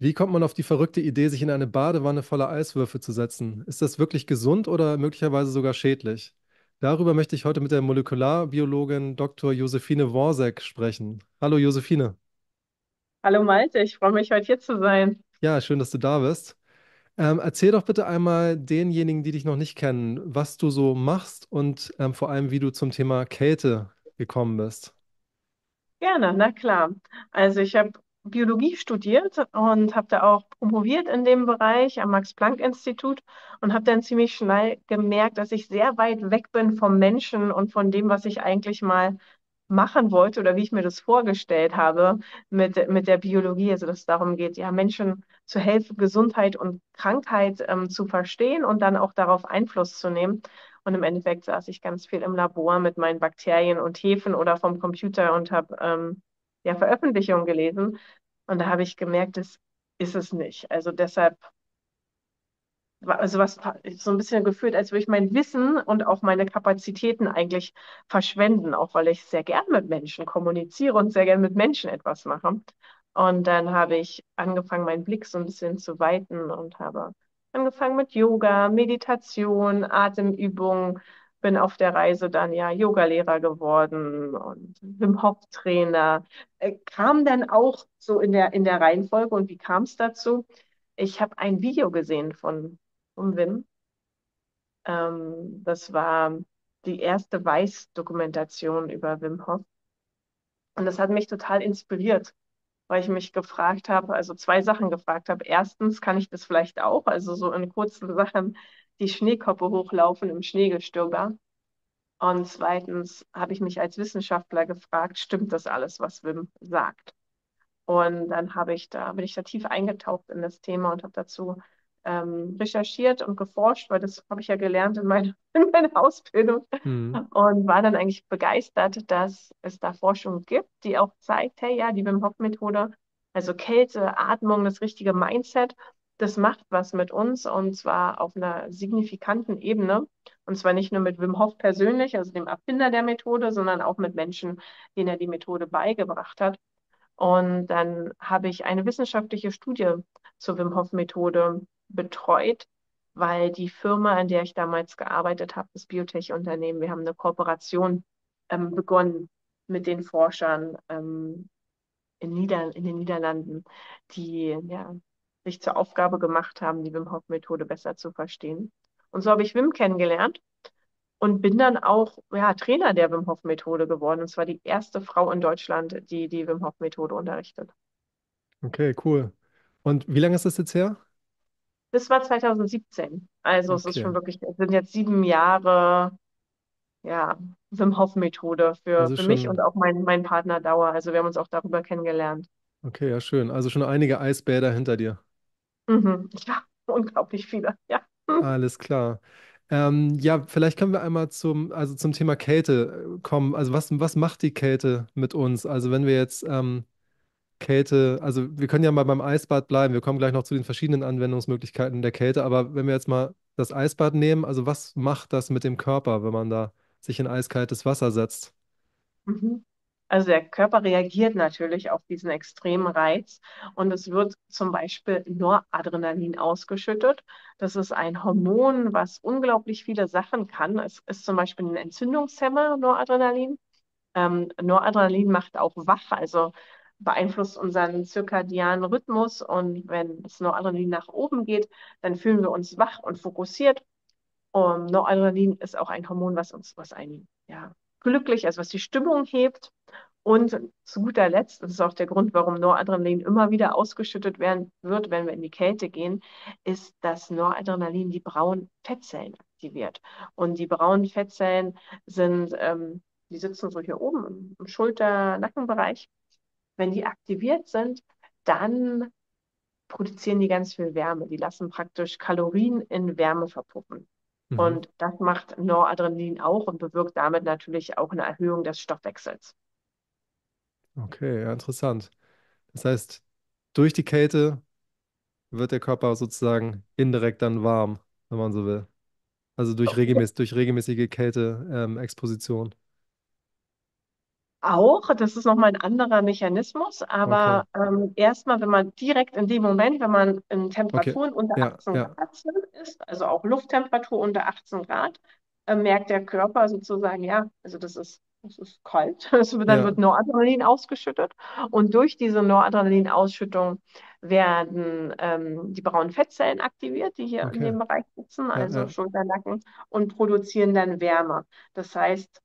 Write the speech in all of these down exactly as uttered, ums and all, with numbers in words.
Wie kommt man auf die verrückte Idee, sich in eine Badewanne voller Eiswürfel zu setzen? Ist das wirklich gesund oder möglicherweise sogar schädlich? Darüber möchte ich heute mit der Molekularbiologin Doktor Josephine Worseck sprechen. Hallo Josephine. Hallo Malte, ich freue mich, heute hier zu sein. Ja, schön, dass du da bist. Ähm, erzähl doch bitte einmal denjenigen, die dich noch nicht kennen, was du so machst und ähm, vor allem, wie du zum Thema Kälte gekommen bist. Gerne, na klar. Also ich habe Biologie studiert und habe da auch promoviert in dem Bereich am Max-Planck-Institut und habe dann ziemlich schnell gemerkt, dass ich sehr weit weg bin vom Menschen und von dem, was ich eigentlich mal machen wollte oder wie ich mir das vorgestellt habe mit, mit der Biologie. Also dass es darum geht, ja, Menschen zu helfen, Gesundheit und Krankheit ähm, zu verstehen und dann auch darauf Einfluss zu nehmen. Und im Endeffekt saß ich ganz viel im Labor mit meinen Bakterien und Hefen oder vom Computer und habe ähm, ja, Veröffentlichungen gelesen. Und da habe ich gemerkt, das ist es nicht. Also deshalb war also was, so ein bisschen gefühlt, als würde ich mein Wissen und auch meine Kapazitäten eigentlich verschwenden, auch weil ich sehr gern mit Menschen kommuniziere und sehr gern mit Menschen etwas mache. Und dann habe ich angefangen, meinen Blick so ein bisschen zu weiten und habe angefangen mit Yoga, Meditation, Atemübungen, bin auf der Reise dann ja Yogalehrer geworden und Wim-Hof-Trainer. Äh, kam dann auch so in der, in der Reihenfolge. Und wie kam es dazu? Ich habe ein Video gesehen von, von Wim. Ähm, das war die erste Weiß-Dokumentation über Wim Hof. Und das hat mich total inspiriert, weil ich mich gefragt habe, also zwei Sachen gefragt habe. Erstens, kann ich das vielleicht auch? Also so in kurzen Sachen die Schneekoppe hochlaufen im Schneegestöber. Und zweitens habe ich mich als Wissenschaftler gefragt, stimmt das alles, was Wim sagt? Und dann habe ich da, bin ich da tief eingetaucht in das Thema und habe dazu ähm, recherchiert und geforscht, weil das habe ich ja gelernt in, meine, in meiner Ausbildung. Mhm. Und war dann eigentlich begeistert, dass es da Forschung gibt, die auch zeigt, hey, ja, die Wim-Hof-Methode, also Kälte, Atmung, das richtige Mindset, das macht was mit uns und zwar auf einer signifikanten Ebene. Und zwar nicht nur mit Wim Hof persönlich, also dem Erfinder der Methode, sondern auch mit Menschen, denen er die Methode beigebracht hat. Und dann habe ich eine wissenschaftliche Studie zur Wim Hof Methode betreut, weil die Firma, an der ich damals gearbeitet habe, das Biotech-Unternehmen, wir haben eine Kooperation ähm, begonnen mit den Forschern ähm, in, Nieder- in den Niederlanden, die ja sich zur Aufgabe gemacht haben, die Wim Hof-Methode besser zu verstehen. Und so habe ich Wim kennengelernt und bin dann auch ja, Trainer der Wim Hof-Methode geworden. Und zwar die erste Frau in Deutschland, die die Wim Hof-Methode unterrichtet. Okay, cool. Und wie lange ist das jetzt her? Das war zweitausendsiebzehn. Also okay. Es ist schon wirklich, es sind jetzt sieben Jahre ja, Wim Hof-Methode für, also für schon... mich und auch mein, mein Partner Dauer. Also wir haben uns auch darüber kennengelernt. Okay, ja schön. Also schon einige Eisbäder hinter dir. Mhm. Ja, unglaublich viele, ja. Alles klar. Ähm, ja, vielleicht können wir einmal zum, also zum Thema Kälte kommen. Also was, was macht die Kälte mit uns? Also wenn wir jetzt ähm, Kälte, also wir können ja mal beim Eisbad bleiben. Wir kommen gleich noch zu den verschiedenen Anwendungsmöglichkeiten der Kälte. Aber wenn wir jetzt mal das Eisbad nehmen, also was macht das mit dem Körper, wenn man da sich in eiskaltes Wasser setzt? Mhm. Also der Körper reagiert natürlich auf diesen extremen Reiz und es wird zum Beispiel Noradrenalin ausgeschüttet. Das ist ein Hormon, was unglaublich viele Sachen kann. Es ist zum Beispiel ein Entzündungshemmer, Noradrenalin. Ähm, Noradrenalin macht auch wach, also beeinflusst unseren zirkadianen Rhythmus. Und wenn das Noradrenalin nach oben geht, dann fühlen wir uns wach und fokussiert. Und Noradrenalin ist auch ein Hormon, was uns, was einen, ja, glücklich, also was die Stimmung hebt. Und zu guter Letzt, das ist auch der Grund, warum Noradrenalin immer wieder ausgeschüttet werden wird, wenn wir in die Kälte gehen, ist, dass Noradrenalin die braunen Fettzellen aktiviert. Und die braunen Fettzellen sind, ähm, die sitzen so hier oben im, im Schulter-Nackenbereich. Wenn die aktiviert sind, dann produzieren die ganz viel Wärme. Die lassen praktisch Kalorien in Wärme verpuppen. Und das macht Noradrenalin auch und bewirkt damit natürlich auch eine Erhöhung des Stoffwechsels. Okay, ja, interessant. Das heißt, durch die Kälte wird der Körper sozusagen indirekt dann warm, wenn man so will. Also durch, okay. regelmäß, durch regelmäßige Kälte-Exposition. Ähm, auch, das ist nochmal ein anderer Mechanismus, aber okay. ähm, erstmal, wenn man direkt in dem Moment, wenn man in Temperaturen okay. unter ja, achtzehn ja. Grad ist, also auch Lufttemperatur unter achtzehn Grad, äh, merkt der Körper sozusagen, ja, also das ist, das ist kalt, also dann ja. wird Noradrenalin ausgeschüttet und durch diese Noradrenalin-Ausschüttung werden ähm, die braunen Fettzellen aktiviert, die hier okay. in dem Bereich sitzen, also ja, ja. Schulter, Nacken, und produzieren dann Wärme. Das heißt,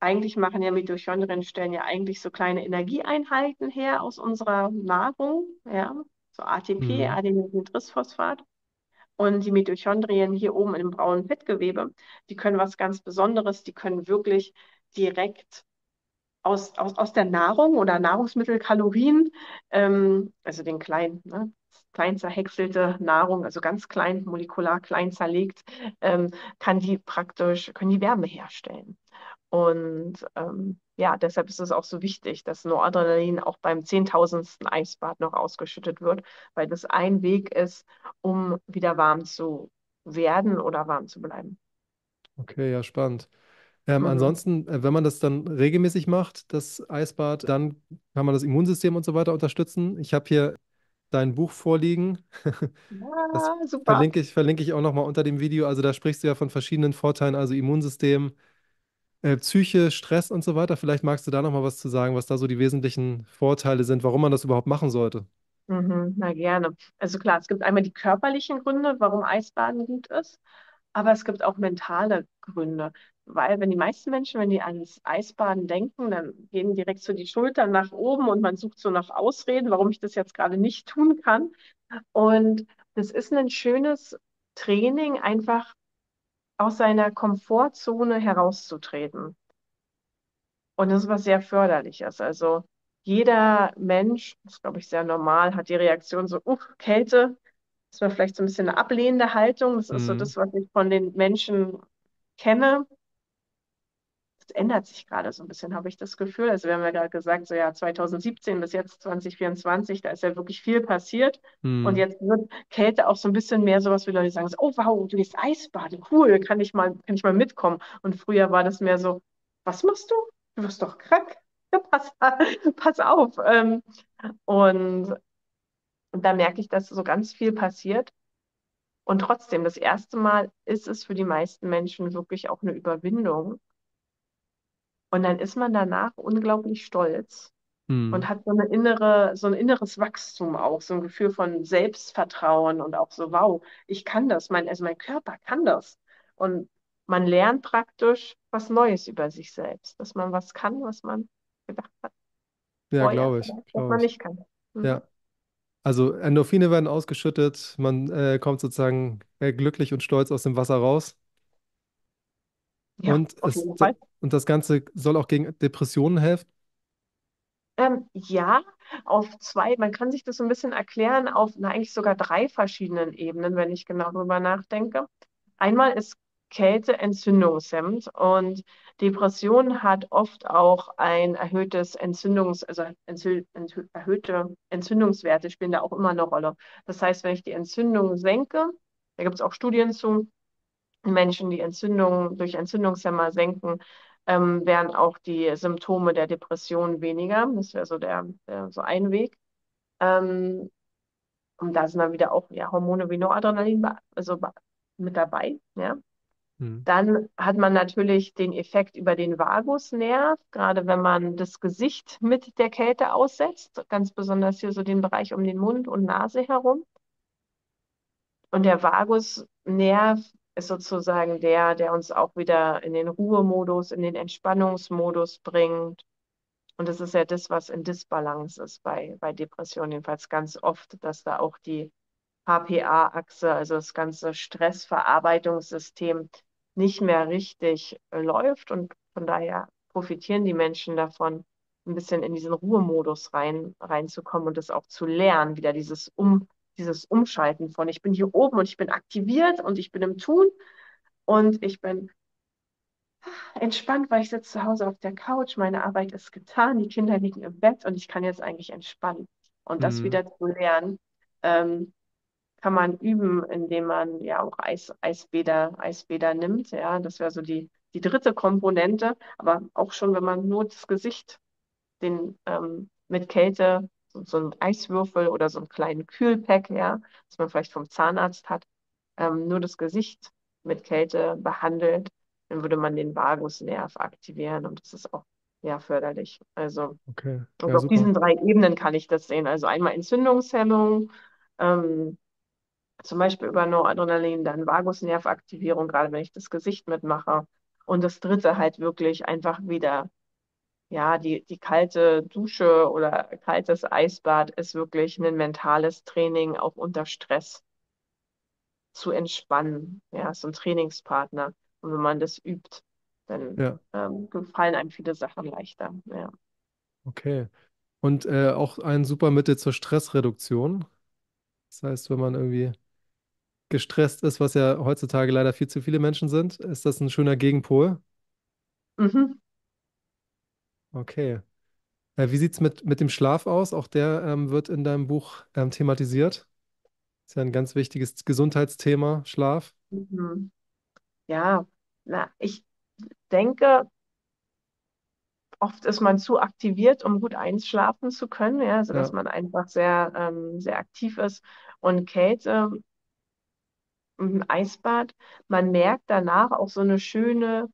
eigentlich machen ja Mitochondrien, stellen ja eigentlich so kleine Energieeinheiten her aus unserer Nahrung, ja, so A T P, mhm. Adenosintriphosphat. Und die Mitochondrien hier oben im braunen Fettgewebe, die können was ganz Besonderes, die können wirklich direkt aus, aus, aus der Nahrung oder Nahrungsmittelkalorien, ähm, also den kleinen, ne, klein zerhäckselte Nahrung, also ganz klein, molekular klein zerlegt, ähm, kann die praktisch, können die Wärme herstellen. Und ähm, ja, deshalb ist es auch so wichtig, dass Noradrenalin auch beim zehntausendsten Eisbad noch ausgeschüttet wird, weil das ein Weg ist, um wieder warm zu werden oder warm zu bleiben. Okay, ja, spannend. Ähm, mhm. Ansonsten, wenn man das dann regelmäßig macht, das Eisbad, dann kann man das Immunsystem und so weiter unterstützen. Ich habe hier dein Buch vorliegen. Ja, das super. Verlinke ich, verlinke ich auch nochmal unter dem Video. Also da sprichst du ja von verschiedenen Vorteilen, also Immunsystem, Psyche, Stress und so weiter. Vielleicht magst du da noch mal was zu sagen, was da so die wesentlichen Vorteile sind, warum man das überhaupt machen sollte. Mhm, na gerne. Also klar, es gibt einmal die körperlichen Gründe, warum Eisbaden gut ist, aber es gibt auch mentale Gründe, weil wenn die meisten Menschen, wenn die ans Eisbaden denken, dann gehen direkt so die Schultern nach oben und man sucht so nach Ausreden, warum ich das jetzt gerade nicht tun kann. Und das ist ein schönes Training, einfach aus seiner Komfortzone herauszutreten. Und das ist was sehr Förderliches. Also jeder Mensch, das ist, glaube ich, sehr normal, hat die Reaktion so, uff, Kälte, das war vielleicht so ein bisschen eine ablehnende Haltung. Das mhm. ist so das, was ich von den Menschen kenne. Das ändert sich gerade so ein bisschen, habe ich das Gefühl. Also wir haben ja gerade gesagt, so ja, zweitausendsiebzehn bis jetzt zweitausendvierundzwanzig, da ist ja wirklich viel passiert. Hm. Und jetzt wird Kälte auch so ein bisschen mehr sowas, wie Leute sagen, so, oh wow, du gehst Eisbaden, cool, kann ich mal, kann ich mal mitkommen. Und früher war das mehr so, was machst du? Du wirst doch krank. Ja, pass, pass auf. Ähm, und, und da merke ich, dass so ganz viel passiert. Und trotzdem, das erste Mal ist es für die meisten Menschen wirklich auch eine Überwindung. Und dann ist man danach unglaublich stolz hm. und hat so eine innere, so ein inneres Wachstum auch, so ein Gefühl von Selbstvertrauen und auch so, wow, ich kann das, mein, also mein Körper kann das. Und man lernt praktisch was Neues über sich selbst, dass man was kann, was man gedacht hat. Ja, glaube ich. Was glaub man ich. nicht kann. Hm. Ja. Also Endorphine werden ausgeschüttet, man äh, kommt sozusagen äh, glücklich und stolz aus dem Wasser raus. Ja, und, es, und das Ganze soll auch gegen Depressionen helfen? Ähm, ja, auf zwei, man kann sich das so ein bisschen erklären, auf na, eigentlich sogar drei verschiedenen Ebenen, wenn ich genau drüber nachdenke. Einmal ist Kälte entzündungshemmend und Depression hat oft auch ein erhöhtes Entzündungs-, also entzü entzü erhöhte Entzündungswerte spielen da auch immer eine Rolle. Das heißt, wenn ich die Entzündung senke, da gibt es auch Studien zu, Menschen, die Entzündungen durch Entzündungshemmer senken, ähm, wären auch die Symptome der Depression weniger. Das wäre so der, der so ein Weg. Ähm, und da sind dann wieder auch ja, Hormone wie Noradrenalin also mit dabei. Ja. Mhm. Dann hat man natürlich den Effekt über den Vagusnerv, gerade wenn man das Gesicht mit der Kälte aussetzt, ganz besonders hier so den Bereich um den Mund und Nase herum. Und der Vagusnerv ist sozusagen der, der uns auch wieder in den Ruhemodus, in den Entspannungsmodus bringt. Und das ist ja das, was in Disbalance ist bei, bei Depressionen, jedenfalls ganz oft, dass da auch die H P A-Achse, also das ganze Stressverarbeitungssystem, nicht mehr richtig läuft. Und von daher profitieren die Menschen davon, ein bisschen in diesen Ruhemodus rein, reinzukommen und das auch zu lernen, wieder dieses Um dieses Umschalten von, ich bin hier oben und ich bin aktiviert und ich bin im Tun und ich bin entspannt, weil ich sitze zu Hause auf der Couch, meine Arbeit ist getan, die Kinder liegen im Bett und ich kann jetzt eigentlich entspannen. Und das mhm. wieder zu lernen, ähm, kann man üben, indem man ja auch Eis, Eisbäder, Eisbäder nimmt. Ja, das wäre so die, die dritte Komponente, aber auch schon, wenn man nur das Gesicht den ähm, mit Kälte, so, so einen Eiswürfel oder so einen kleinen Kühlpack, ja, das man vielleicht vom Zahnarzt hat, ähm, nur das Gesicht mit Kälte behandelt, dann würde man den Vagusnerv aktivieren und das ist auch ja förderlich. Also okay. Und ja, auf super. diesen drei Ebenen kann ich das sehen. Also einmal Entzündungshemmung, ähm, zum Beispiel über Noradrenalin, dann Vagusnervaktivierung, gerade wenn ich das Gesicht mitmache. Und das dritte halt wirklich einfach wieder, ja, die, die kalte Dusche oder kaltes Eisbad ist wirklich ein mentales Training, auch unter Stress zu entspannen. Ja, ist ein Trainingspartner. Und wenn man das übt, dann Ja. ähm, gefallen einem viele Sachen leichter. Ja. Okay. Und äh, auch ein super Mittel zur Stressreduktion. Das heißt, wenn man irgendwie gestresst ist, was ja heutzutage leider viel zu viele Menschen sind, ist das ein schöner Gegenpol? Mhm. Okay. Äh, wie sieht es mit, mit dem Schlaf aus? Auch der ähm, wird in deinem Buch ähm, thematisiert. Ist ja ein ganz wichtiges Gesundheitsthema, Schlaf. Mhm. Ja, na, ich denke, oft ist man zu aktiviert, um gut einschlafen zu können, ja, sodass Ja, man einfach sehr, ähm, sehr aktiv ist. Und Kälte im Eisbad, man merkt danach auch so eine schöne,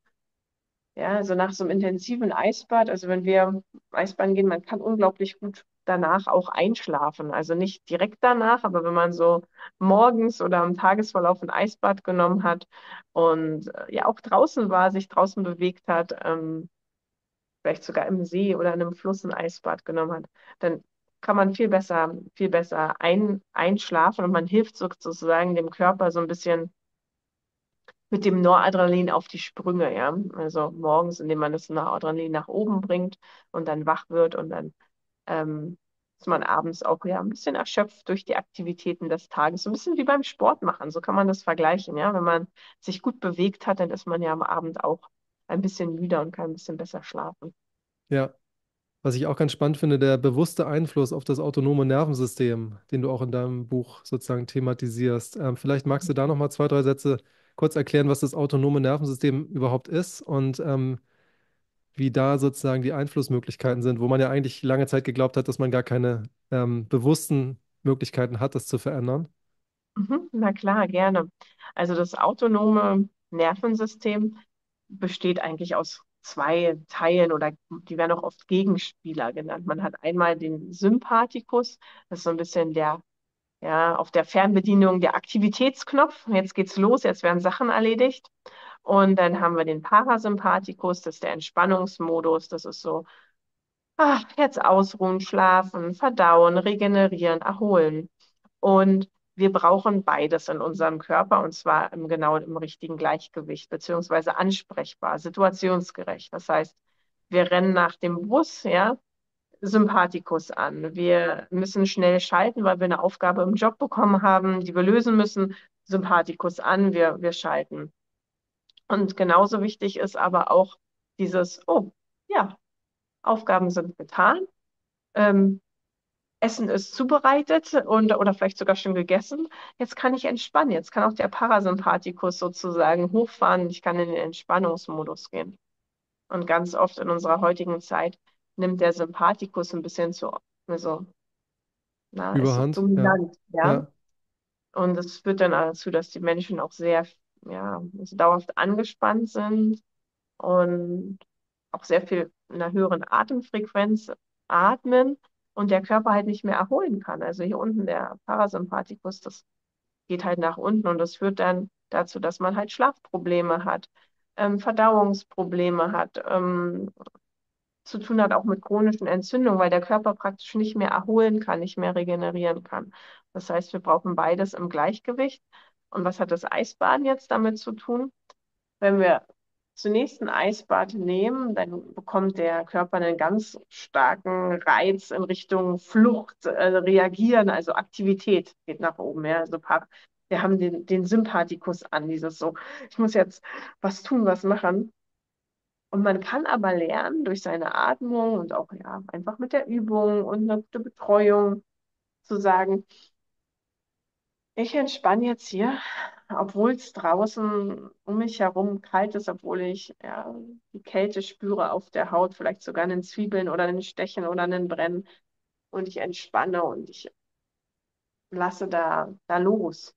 ja, also nach so einem intensiven Eisbad, also wenn wir Eisbaden gehen, man kann unglaublich gut danach auch einschlafen. Also nicht direkt danach, aber wenn man so morgens oder am Tagesverlauf ein Eisbad genommen hat und äh, ja auch draußen war, sich draußen bewegt hat, ähm, vielleicht sogar im See oder in einem Fluss ein Eisbad genommen hat, dann kann man viel besser, viel besser ein, einschlafen und man hilft so- sozusagen dem Körper so ein bisschen mit dem Noradrenalin auf die Sprünge, ja. Also morgens, indem man das Noradrenalin nach oben bringt und dann wach wird und dann ähm, ist man abends auch ja ein bisschen erschöpft durch die Aktivitäten des Tages. So ein bisschen wie beim Sport machen, so kann man das vergleichen, ja. Wenn man sich gut bewegt hat, dann ist man ja am Abend auch ein bisschen müder und kann ein bisschen besser schlafen. ja. Was ich auch ganz spannend finde, der bewusste Einfluss auf das autonome Nervensystem, den du auch in deinem Buch sozusagen thematisierst. Ähm, vielleicht magst du da nochmal zwei, drei Sätze kurz erklären, was das autonome Nervensystem überhaupt ist und ähm, wie da sozusagen die Einflussmöglichkeiten sind, wo man ja eigentlich lange Zeit geglaubt hat, dass man gar keine ähm, bewussten Möglichkeiten hat, das zu verändern. Mhm, na klar, gerne. Also das autonome Nervensystem besteht eigentlich aus zwei Teilen oder die werden auch oft Gegenspieler genannt. Man hat einmal den Sympathikus, das ist so ein bisschen der, ja, auf der Fernbedienung der Aktivitätsknopf. Jetzt geht's los, jetzt werden Sachen erledigt. Und dann haben wir den Parasympathikus, das ist der Entspannungsmodus, das ist so, ach, jetzt ausruhen, schlafen, verdauen, regenerieren, erholen. Und wir brauchen beides in unserem Körper und zwar im genau im richtigen Gleichgewicht, beziehungsweise ansprechbar, situationsgerecht. Das heißt, wir rennen nach dem Bus, ja, Sympathikus an. Wir müssen schnell schalten, weil wir eine Aufgabe im Job bekommen haben, die wir lösen müssen. Sympathikus an, wir, wir schalten. Und genauso wichtig ist aber auch dieses, oh, ja, Aufgaben sind getan. Ähm, Essen ist zubereitet und oder vielleicht sogar schon gegessen. Jetzt kann ich entspannen. Jetzt kann auch der Parasympathikus sozusagen hochfahren. Ich kann in den Entspannungsmodus gehen. Und ganz oft in unserer heutigen Zeit nimmt der Sympathikus ein bisschen zu, also, na, ist so Überhand, ja. dominant, ja. Ja, Und das führt dann dazu, dass die Menschen auch sehr, ja, also dauerhaft angespannt sind und auch sehr viel in einer höheren Atemfrequenz atmen und der Körper halt nicht mehr erholen kann. Also hier unten der Parasympathikus, das geht halt nach unten und das führt dann dazu, dass man halt Schlafprobleme hat, ähm, Verdauungsprobleme hat, ähm, zu tun hat auch mit chronischen Entzündungen, weil der Körper praktisch nicht mehr erholen kann, nicht mehr regenerieren kann. Das heißt, wir brauchen beides im Gleichgewicht. Und was hat das Eisbaden jetzt damit zu tun? Wenn wir zunächst ein Eisbad nehmen, dann bekommt der Körper einen ganz starken Reiz in Richtung Flucht, äh, reagieren, also Aktivität geht nach oben. Ja. Also Par- wir haben den, den Sympathikus an, dieses so, ich muss jetzt was tun, was machen. Und man kann aber lernen durch seine Atmung und auch ja, einfach mit der Übung und einer guten Betreuung zu sagen, ich entspanne jetzt hier obwohl es draußen um mich herum kalt ist, obwohl ich ja, die Kälte spüre auf der Haut, vielleicht sogar einen Zwiebeln oder einen Stechen oder einen Brennen, und ich entspanne und ich lasse da, da los.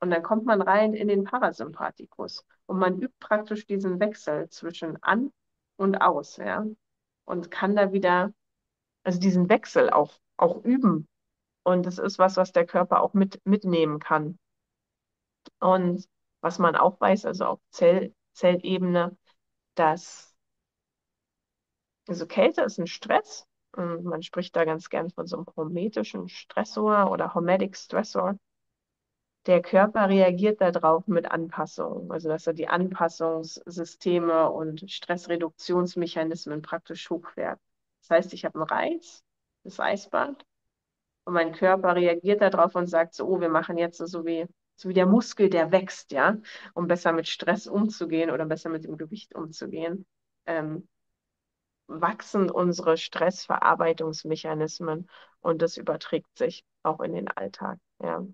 Und dann kommt man rein in den Parasympathikus und man übt praktisch diesen Wechsel zwischen an und aus, ja, und kann da wieder, also diesen Wechsel auch, auch üben. Und das ist was, was der Körper auch mit, mitnehmen kann. Und was man auch weiß, also auf Zell, Zellebene, dass also Kälte ist ein Stress. Und man spricht da ganz gern von so einem hormetischen Stressor oder hormetic Stressor. Der Körper reagiert darauf mit Anpassungen, also dass er die Anpassungssysteme und Stressreduktionsmechanismen praktisch hochfährt. Das heißt, ich habe einen Reiz, das Eisbad, und mein Körper reagiert darauf und sagt so, oh, wir machen jetzt so wie, so wie der Muskel, der wächst, ja, um besser mit Stress umzugehen oder besser mit dem Gewicht umzugehen, ähm, wachsen unsere Stressverarbeitungsmechanismen, und das überträgt sich auch in den Alltag, ja.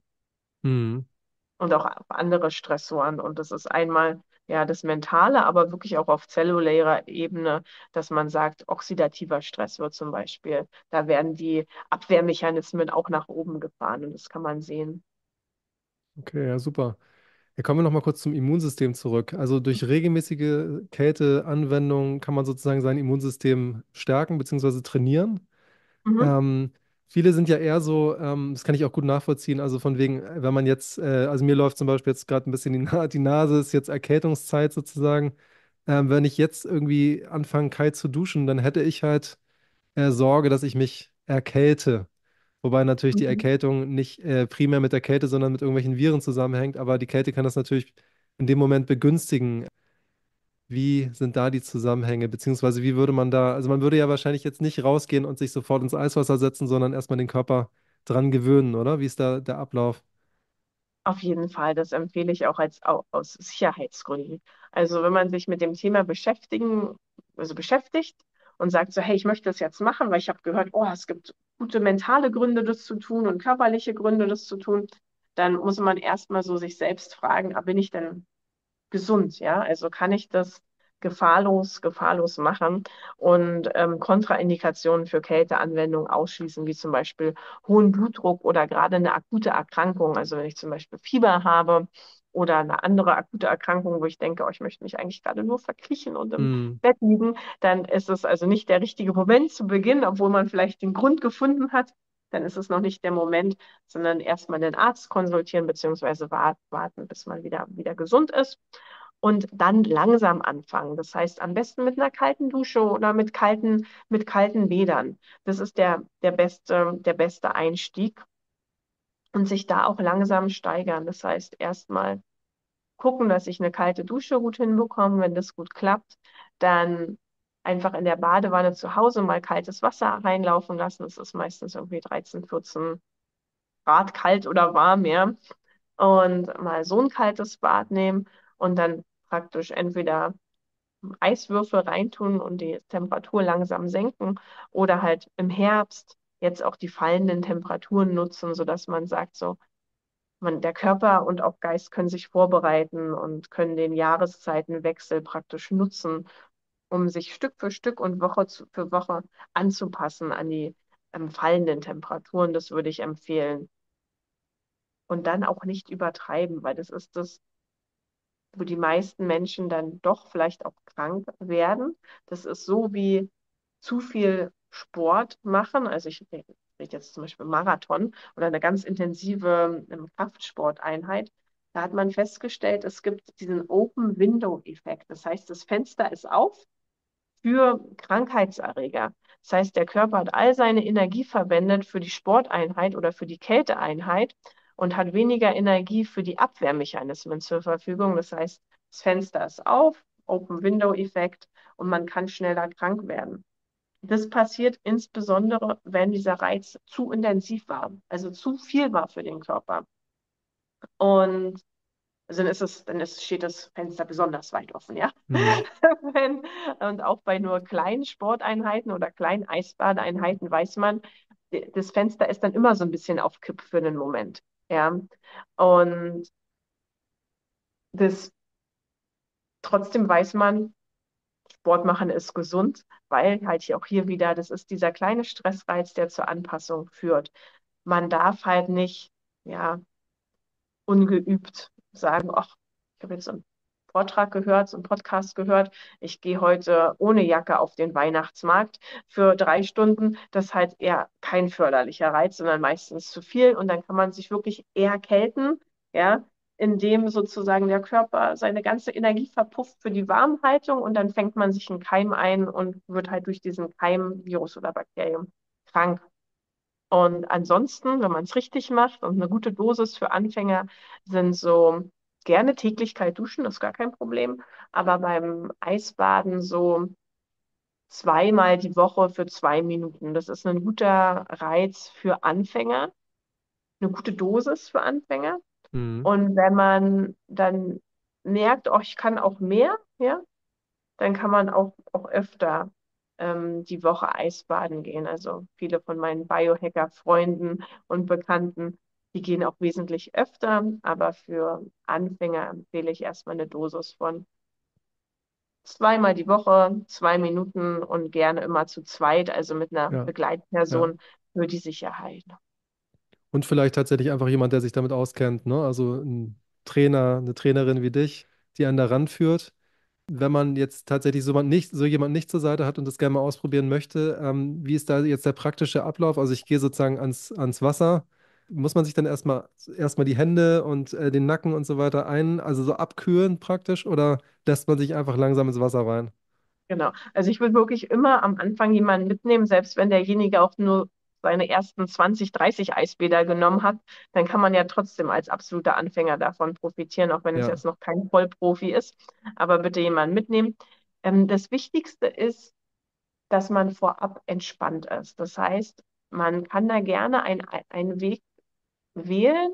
Mhm. Und auch auf andere Stressoren. Und das ist einmal ja das Mentale, aber wirklich auch auf zellulärer Ebene, dass man sagt, oxidativer Stress wird zum Beispiel, da werden die Abwehrmechanismen auch nach oben gefahren, und das kann man sehen. Okay, ja, super. Ja, kommen wir nochmal kurz zum Immunsystem zurück. Also durch regelmäßige Kälteanwendung kann man sozusagen sein Immunsystem stärken bzw. trainieren. Mhm. Ähm, Viele sind ja eher so, ähm, das kann ich auch gut nachvollziehen, also von wegen, wenn man jetzt, äh, also mir läuft zum Beispiel jetzt gerade ein bisschen die, Na die Nase, ist jetzt Erkältungszeit sozusagen. Ähm, wenn ich jetzt irgendwie anfange, kalt zu duschen, dann hätte ich halt äh, Sorge, dass ich mich erkälte. Wobei natürlich mhm. die Erkältung nicht äh, primär mit der Kälte, sondern mit irgendwelchen Viren zusammenhängt, aber die Kälte kann das natürlich in dem Moment begünstigen. Wie sind da die Zusammenhänge, beziehungsweise wie würde man da, also man würde ja wahrscheinlich jetzt nicht rausgehen und sich sofort ins Eiswasser setzen, sondern erstmal den Körper dran gewöhnen, oder? Wie ist da der Ablauf? Auf jeden Fall, das empfehle ich auch als, aus Sicherheitsgründen. Also wenn man sich mit dem Thema beschäftigen, also beschäftigt und sagt so, hey, ich möchte das jetzt machen, weil ich habe gehört, oh, es gibt gute mentale Gründe, das zu tun, und körperliche Gründe, das zu tun, dann muss man erstmal so sich selbst fragen, ah, bin ich denn gesund, ja, also kann ich das gefahrlos, gefahrlos machen und ähm, Kontraindikationen für Kälteanwendung ausschließen, wie zum Beispiel hohen Blutdruck oder gerade eine akute Erkrankung, also wenn ich zum Beispiel Fieber habe oder eine andere akute Erkrankung, wo ich denke, oh, ich möchte mich eigentlich gerade nur verkriechen und im mm. Bett liegen, dann ist es also nicht der richtige Moment zu Beginn, obwohl man vielleicht den Grund gefunden hat, dann ist es noch nicht der Moment, sondern erstmal den Arzt konsultieren beziehungsweise warten, bis man wieder, wieder gesund ist, und dann langsam anfangen. Das heißt, am besten mit einer kalten Dusche oder mit kalten, mit kalten Bädern. Das ist der, der beste, der beste Einstieg, und sich da auch langsam steigern. Das heißt, erstmal gucken, dass ich eine kalte Dusche gut hinbekomme. Wenn das gut klappt, dann einfach in der Badewanne zu Hause mal kaltes Wasser reinlaufen lassen. Es ist meistens irgendwie dreizehn, vierzehn Grad kalt oder warm, ja. Und mal so ein kaltes Bad nehmen und dann praktisch entweder Eiswürfel reintun und die Temperatur langsam senken oder halt im Herbst jetzt auch die fallenden Temperaturen nutzen, sodass man sagt, so, man, der Körper und auch Geist können sich vorbereiten und können den Jahreszeitenwechsel praktisch nutzen, um sich Stück für Stück und Woche für Woche anzupassen an die ähm, fallenden Temperaturen. Das würde ich empfehlen. Und dann auch nicht übertreiben, weil das ist das, wo die meisten Menschen dann doch vielleicht auch krank werden. Das ist so wie zu viel Sport machen. Also ich rede jetzt zum Beispiel Marathon oder eine ganz intensive ähm, Kraftsporteinheit. Da hat man festgestellt, es gibt diesen Open-Window-Effekt. Das heißt, das Fenster ist auf für Krankheitserreger. Das heißt, der Körper hat all seine Energie verwendet für die Sporteinheit oder für die Kälteeinheit und hat weniger Energie für die Abwehrmechanismen zur Verfügung. Das heißt, das Fenster ist auf, Open-Window-Effekt, und man kann schneller krank werden. Das passiert insbesondere, wenn dieser Reiz zu intensiv war, also zu viel war für den Körper. Und also dann, ist es, dann ist, steht das Fenster besonders weit offen, ja. Mhm. Wenn, und auch bei nur kleinen Sporteinheiten oder kleinen Eisbadeeinheiten weiß man, das Fenster ist dann immer so ein bisschen auf Kipp für einen Moment, ja. Und das, trotzdem weiß man, Sport machen ist gesund, weil halt hier auch hier wieder, das ist dieser kleine Stressreiz, der zur Anpassung führt. Man darf halt nicht, ja, ungeübt sagen, ach, ich habe jetzt so einen Vortrag gehört, so einen Podcast gehört, ich gehe heute ohne Jacke auf den Weihnachtsmarkt für drei Stunden. Das ist halt eher kein förderlicher Reiz, sondern meistens zu viel. Und dann kann man sich wirklich eher kälten, ja, indem sozusagen der Körper seine ganze Energie verpufft für die Warmhaltung und dann fängt man sich einen Keim ein und wird halt durch diesen Keim, Virus oder Bakterium, krank. Und ansonsten, wenn man es richtig macht und eine gute Dosis für Anfänger sind so gerne täglich kalt duschen, das ist gar kein Problem, aber beim Eisbaden so zweimal die Woche für zwei Minuten. Das ist ein guter Reiz für Anfänger, eine gute Dosis für Anfänger. Und wenn man dann merkt, oh, ich kann auch mehr, ja, dann kann man auch, auch öfter ähm, die Woche Eisbaden gehen. Also viele von meinen Biohacker-Freunden und Bekannten, die gehen auch wesentlich öfter, aber für Anfänger empfehle ich erstmal eine Dosis von zweimal die Woche, zwei Minuten und gerne immer zu zweit, also mit einer ja. Begleitperson ja. für die Sicherheit. Und vielleicht tatsächlich einfach jemand, der sich damit auskennt, ne? Also ein Trainer, eine Trainerin wie dich, die einen da ranführt. Wenn man jetzt tatsächlich so jemand nicht, so jemand nicht zur Seite hat und das gerne mal ausprobieren möchte, ähm, wie ist da jetzt der praktische Ablauf? Also ich gehe sozusagen ans, ans Wasser. Muss man sich dann erstmal erstmal die Hände und äh, den Nacken und so weiter ein, also so abkühlen praktisch, oder lässt man sich einfach langsam ins Wasser rein? Genau. Also ich würde wirklich immer am Anfang jemanden mitnehmen, selbst wenn derjenige auch nur seine ersten zwanzig, dreißig Eisbäder genommen hat, dann kann man ja trotzdem als absoluter Anfänger davon profitieren, auch wenn ja. es jetzt noch kein Vollprofi ist. Aber bitte jemanden mitnehmen. Ähm, das Wichtigste ist, dass man vorab entspannt ist. Das heißt, man kann da gerne ein, einen Weg wählen,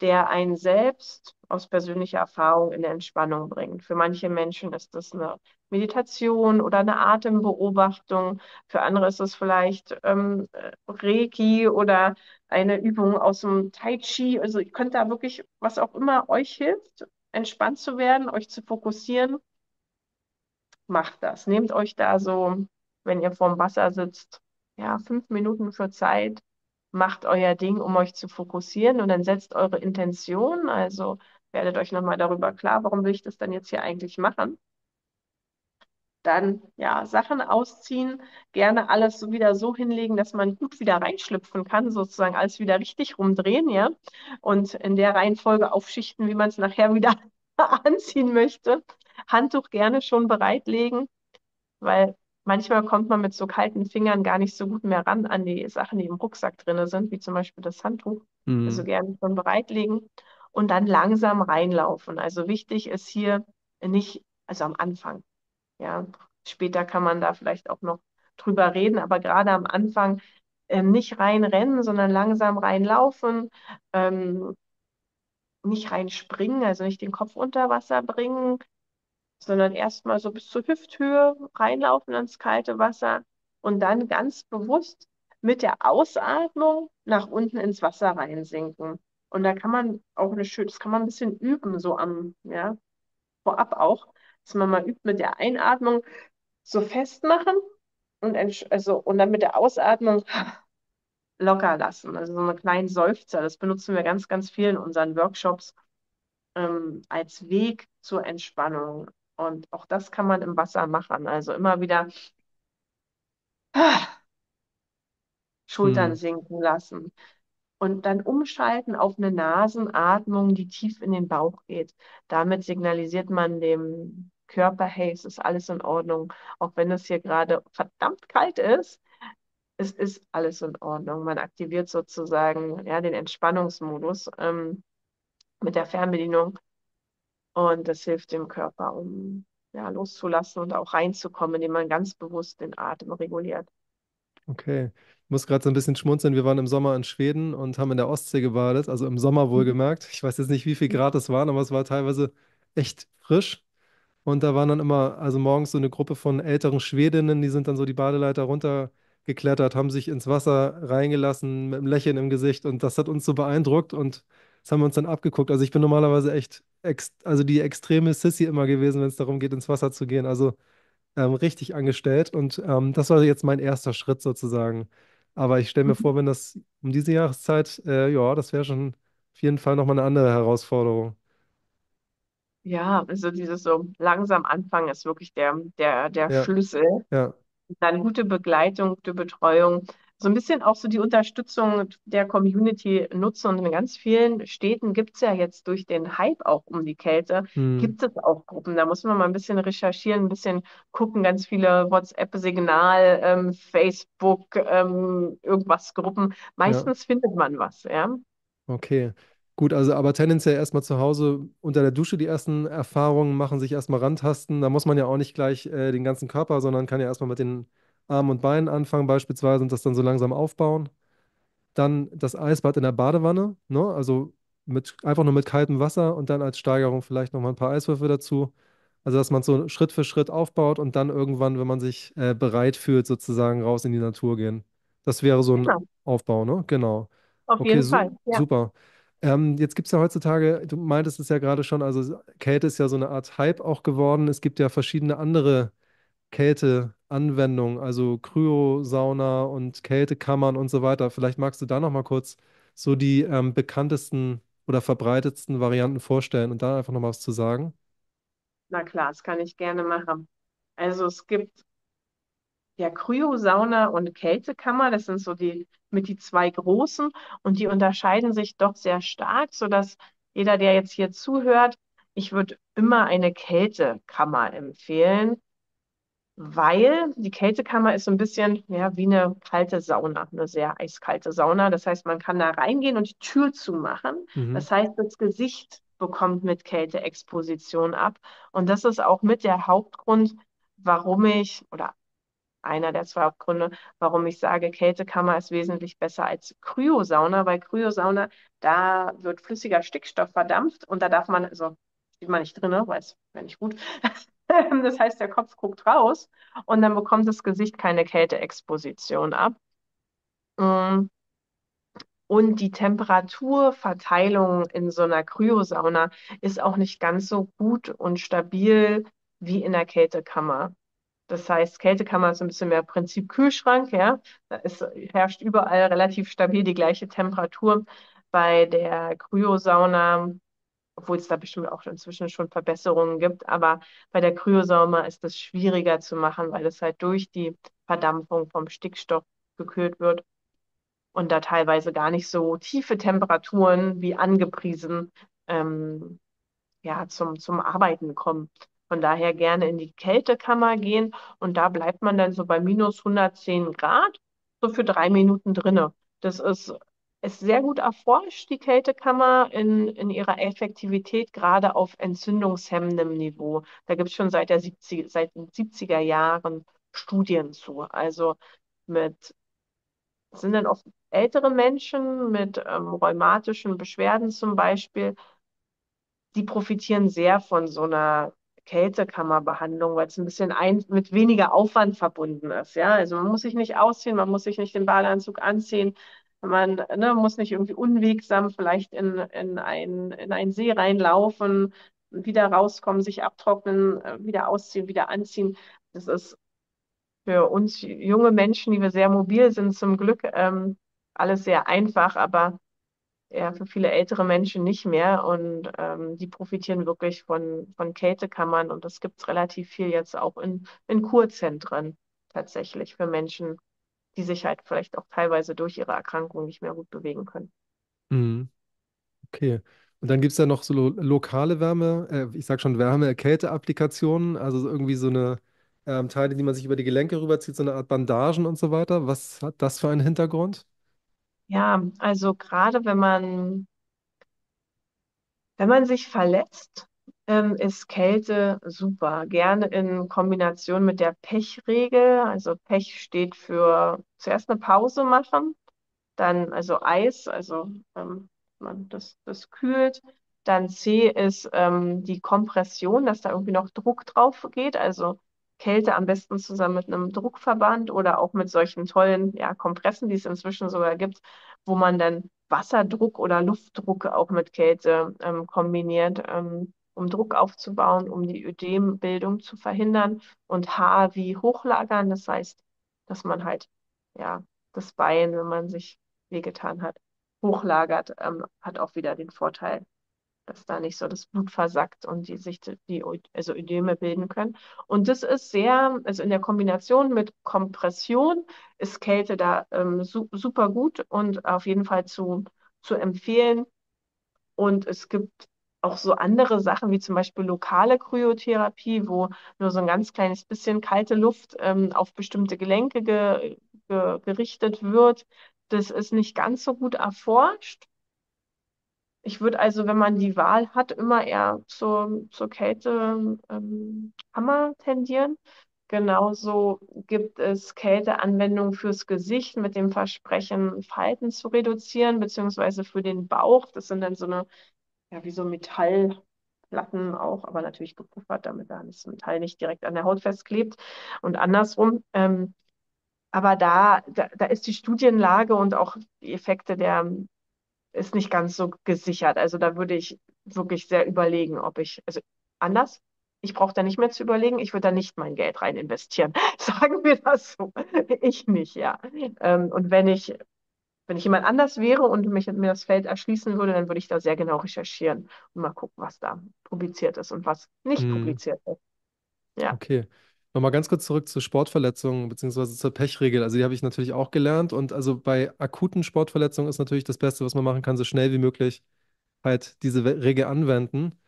der einen selbst aus persönlicher Erfahrung in Entspannung bringt. Für manche Menschen ist das eine Meditation oder eine Atembeobachtung. Für andere ist es vielleicht ähm, Reiki oder eine Übung aus dem Tai Chi. Also ihr könnt da wirklich, was auch immer euch hilft, entspannt zu werden, euch zu fokussieren, macht das. Nehmt euch da so, wenn ihr vorm Wasser sitzt, ja, fünf Minuten für Zeit, macht euer Ding, um euch zu fokussieren, und dann setzt eure Intention, also werdet euch nochmal darüber klar, warum will ich das dann jetzt hier eigentlich machen. Dann, ja, Sachen ausziehen, gerne alles so wieder so hinlegen, dass man gut wieder reinschlüpfen kann, sozusagen alles wieder richtig rumdrehen, ja, und in der Reihenfolge aufschichten, wie man es nachher wieder anziehen möchte. Handtuch gerne schon bereitlegen, weil manchmal kommt man mit so kalten Fingern gar nicht so gut mehr ran an die Sachen, die im Rucksack drin sind, wie zum Beispiel das Handtuch. Mhm. Also gerne schon bereitlegen und dann langsam reinlaufen. Also wichtig ist hier nicht, also am Anfang, ja, später kann man da vielleicht auch noch drüber reden, aber gerade am Anfang äh, nicht reinrennen, sondern langsam reinlaufen, ähm, nicht reinspringen, also nicht den Kopf unter Wasser bringen, sondern erstmal so bis zur Hüfthöhe reinlaufen ins kalte Wasser und dann ganz bewusst mit der Ausatmung nach unten ins Wasser reinsinken. Und da kann man auch eine schöne, das kann man ein bisschen üben, so am, ja, vorab auch, dass man mal übt mit der Einatmung so festmachen und, also, und dann mit der Ausatmung locker lassen. Also so einen kleinen Seufzer, das benutzen wir ganz, ganz viel in unseren Workshops ähm, als Weg zur Entspannung. Und auch das kann man im Wasser machen. Also immer wieder ah, Schultern hm. sinken lassen. Und dann umschalten auf eine Nasenatmung, die tief in den Bauch geht. Damit signalisiert man dem Körper, hey, es ist alles in Ordnung. Auch wenn es hier gerade verdammt kalt ist, es ist alles in Ordnung. Man aktiviert sozusagen ja, den Entspannungsmodus ähm, mit der Fernbedienung. Und das hilft dem Körper, um ja, loszulassen und auch reinzukommen, indem man ganz bewusst den Atem reguliert. Okay. Ich muss gerade so ein bisschen schmunzeln. Wir waren im Sommer in Schweden und haben in der Ostsee gebadet, also im Sommer wohlgemerkt. Ich weiß jetzt nicht, wie viel Grad es waren, aber es war teilweise echt frisch. Und da waren dann immer, also morgens so eine Gruppe von älteren Schwedinnen, die sind dann so die Badeleiter runtergeklettert, haben sich ins Wasser reingelassen mit einem Lächeln im Gesicht. Und das hat uns so beeindruckt und das haben wir uns dann abgeguckt. Also ich bin normalerweise echt ex also die extreme Sissy immer gewesen, wenn es darum geht, ins Wasser zu gehen. Also ähm, richtig angestellt. Und ähm, das war jetzt mein erster Schritt sozusagen. Aber ich stelle mir vor, wenn das um diese Jahreszeit, äh, ja, das wäre schon auf jeden Fall nochmal eine andere Herausforderung. Ja, also dieses so langsam anfangen ist wirklich der, der, der Ja, Schlüssel. ja, Dann gute Begleitung, gute Betreuung, so ein bisschen auch so die Unterstützung der Community nutzen. Und in ganz vielen Städten gibt es ja jetzt durch den Hype auch um die Kälte, hm. gibt es auch Gruppen. Da muss man mal ein bisschen recherchieren, ein bisschen gucken, ganz viele WhatsApp-Signal, ähm, Facebook, ähm, irgendwas Gruppen. Ja, Meistens findet man was, ja. okay. Gut, also aber tendenziell erstmal zu Hause unter der Dusche die ersten Erfahrungen machen, sich erstmal rantasten. Da muss man ja auch nicht gleich äh, den ganzen Körper, sondern kann ja erstmal mit den Armen und Beinen anfangen beispielsweise und das dann so langsam aufbauen. Dann das Eisbad in der Badewanne, ne? Also mit, einfach nur mit kaltem Wasser und dann als Steigerung vielleicht nochmal ein paar Eiswürfel dazu. Also dass man so Schritt für Schritt aufbaut und dann irgendwann, wenn man sich äh, bereit fühlt, sozusagen raus in die Natur gehen. Das wäre so ein Ja, Aufbau, ne? Genau. auf Okay, jeden su Fall. Ja. super. Ähm, jetzt gibt es ja heutzutage, du meintest es ja gerade schon, also Kälte ist ja so eine Art Hype auch geworden. Es gibt ja verschiedene andere Kälteanwendungen, also Kryosauna und Kältekammern und so weiter. Vielleicht magst du da noch mal kurz so die ähm, bekanntesten oder verbreitetsten Varianten vorstellen und da einfach noch mal was zu sagen. Na klar, das kann ich gerne machen. Also es gibt ja Kryosauna und Kältekammer, das sind so die mit die zwei großen und die unterscheiden sich doch sehr stark, sodass jeder, der jetzt hier zuhört, ich würde immer eine Kältekammer empfehlen, weil die Kältekammer ist so ein bisschen ja, wie eine kalte Sauna, eine sehr eiskalte Sauna. Das heißt, man kann da reingehen und die Tür zumachen. Mhm. Das heißt, das Gesicht bekommt mit Kälteexposition ab. Und das ist auch mit der Hauptgrund, warum ich, oder einer der zwei Hauptgründe, warum ich sage, Kältekammer ist wesentlich besser als Kryosauna, weil Kryosauna, da wird flüssiger Stickstoff verdampft und da darf man, also steht man nicht drin, ne, weil es wäre nicht gut. Das heißt, der Kopf guckt raus und dann bekommt das Gesicht keine Kälteexposition ab. Mm. Und die Temperaturverteilung in so einer Kryosauna ist auch nicht ganz so gut und stabil wie in der Kältekammer. Das heißt, Kältekammer ist ein bisschen mehr Prinzip Kühlschrank, ja. Da ist, herrscht überall relativ stabil die gleiche Temperatur. Bei der Kryosauna, obwohl es da bestimmt auch inzwischen schon Verbesserungen gibt, aber bei der Kryosauna ist das schwieriger zu machen, weil das halt durch die Verdampfung vom Stickstoff gekühlt wird und da teilweise gar nicht so tiefe Temperaturen wie angepriesen ähm, ja, zum, zum Arbeiten kommen. Von daher gerne in die Kältekammer gehen und da bleibt man dann so bei minus hundertzehn Grad, so für drei Minuten drinne. Das ist, ist sehr gut erforscht, die Kältekammer in, in ihrer Effektivität, gerade auf entzündungshemmendem Niveau. Da gibt es schon seit der siebzig, seit den siebziger Jahren Studien zu. Also mit das sind dann oft ältere Menschen mit ähm, rheumatischen Beschwerden zum Beispiel, die profitieren sehr von so einer Kältekammerbehandlung, weil es ein bisschen ein, mit weniger Aufwand verbunden ist. Ja? Also man muss sich nicht ausziehen, man muss sich nicht den Badeanzug anziehen, man ne, muss nicht irgendwie unwegsam vielleicht in, in ein, in einen See reinlaufen, wieder rauskommen, sich abtrocknen, äh, wieder ausziehen, wieder anziehen. Das ist für uns junge Menschen, die wir sehr mobil sind, zum Glück ähm, alles sehr einfach, aber ja, für viele ältere Menschen nicht mehr. Und ähm, die profitieren wirklich von, von Kältekammern. Und das gibt es relativ viel jetzt auch in, in Kurzzentren tatsächlich für Menschen, die sich halt vielleicht auch teilweise durch ihre Erkrankung nicht mehr gut bewegen können. Mhm. Okay. Und dann gibt es ja noch so lo lokale Wärme, äh, ich sag schon Wärme-Kälte-Applikationen, also so irgendwie so eine ähm, Teile, die man sich über die Gelenke rüberzieht, so eine Art Bandagen und so weiter. Was hat das für einen Hintergrund? Ja, also gerade wenn man, wenn man sich verletzt, ähm, ist Kälte super. Gerne in Kombination mit der Pechregel. Also Pech steht für zuerst eine Pause machen, dann also Eis, also ähm, man das, das kühlt. Dann C ist ähm, die Kompression, dass da irgendwie noch Druck drauf geht. Also Kälte am besten zusammen mit einem Druckverband oder auch mit solchen tollen ja, Kompressen, die es inzwischen sogar gibt, wo man dann Wasserdruck oder Luftdruck auch mit Kälte ähm, kombiniert, ähm, um Druck aufzubauen, um die Ödembildung zu verhindern, und H wie hochlagern, das heißt, dass man halt ja das Bein, wenn man sich wehgetan hat, hochlagert, ähm, hat auch wieder den Vorteil, dass da nicht so das Blut versackt und die sich die also Ödeme bilden können. Und das ist sehr, also in der Kombination mit Kompression ist Kälte da ähm, su super gut und auf jeden Fall zu, zu empfehlen. Und es gibt auch so andere Sachen wie zum Beispiel lokale Kryotherapie, wo nur so ein ganz kleines bisschen kalte Luft ähm, auf bestimmte Gelenke ge ge gerichtet wird. Das ist nicht ganz so gut erforscht. Ich würde also, wenn man die Wahl hat, immer eher zur, zur Kälte ähm, Hammer tendieren. Genauso gibt es Kälteanwendungen fürs Gesicht mit dem Versprechen, Falten zu reduzieren, beziehungsweise für den Bauch. Das sind dann so eine, ja, wie so Metallplatten auch, aber natürlich gepuffert, damit da das Metall nicht direkt an der Haut festklebt und andersrum. Ähm, aber da, da, da ist die Studienlage und auch die Effekte der ist nicht ganz so gesichert. Also da würde ich wirklich sehr überlegen, ob ich, also anders, ich brauche da nicht mehr zu überlegen, ich würde da nicht mein Geld rein investieren. Sagen wir das so. Ich nicht, ja. Und wenn ich, wenn ich jemand anders wäre und mich, mir das Feld erschließen würde, dann würde ich da sehr genau recherchieren und mal gucken, was da publiziert ist und was nicht hm. publiziert ist. Ja. Okay. Nochmal ganz kurz zurück zu Sportverletzungen beziehungsweise zur Pechregel. Also die habe ich natürlich auch gelernt. Und also bei akuten Sportverletzungen ist natürlich das Beste, was man machen kann, so schnell wie möglich halt diese Regel anwenden.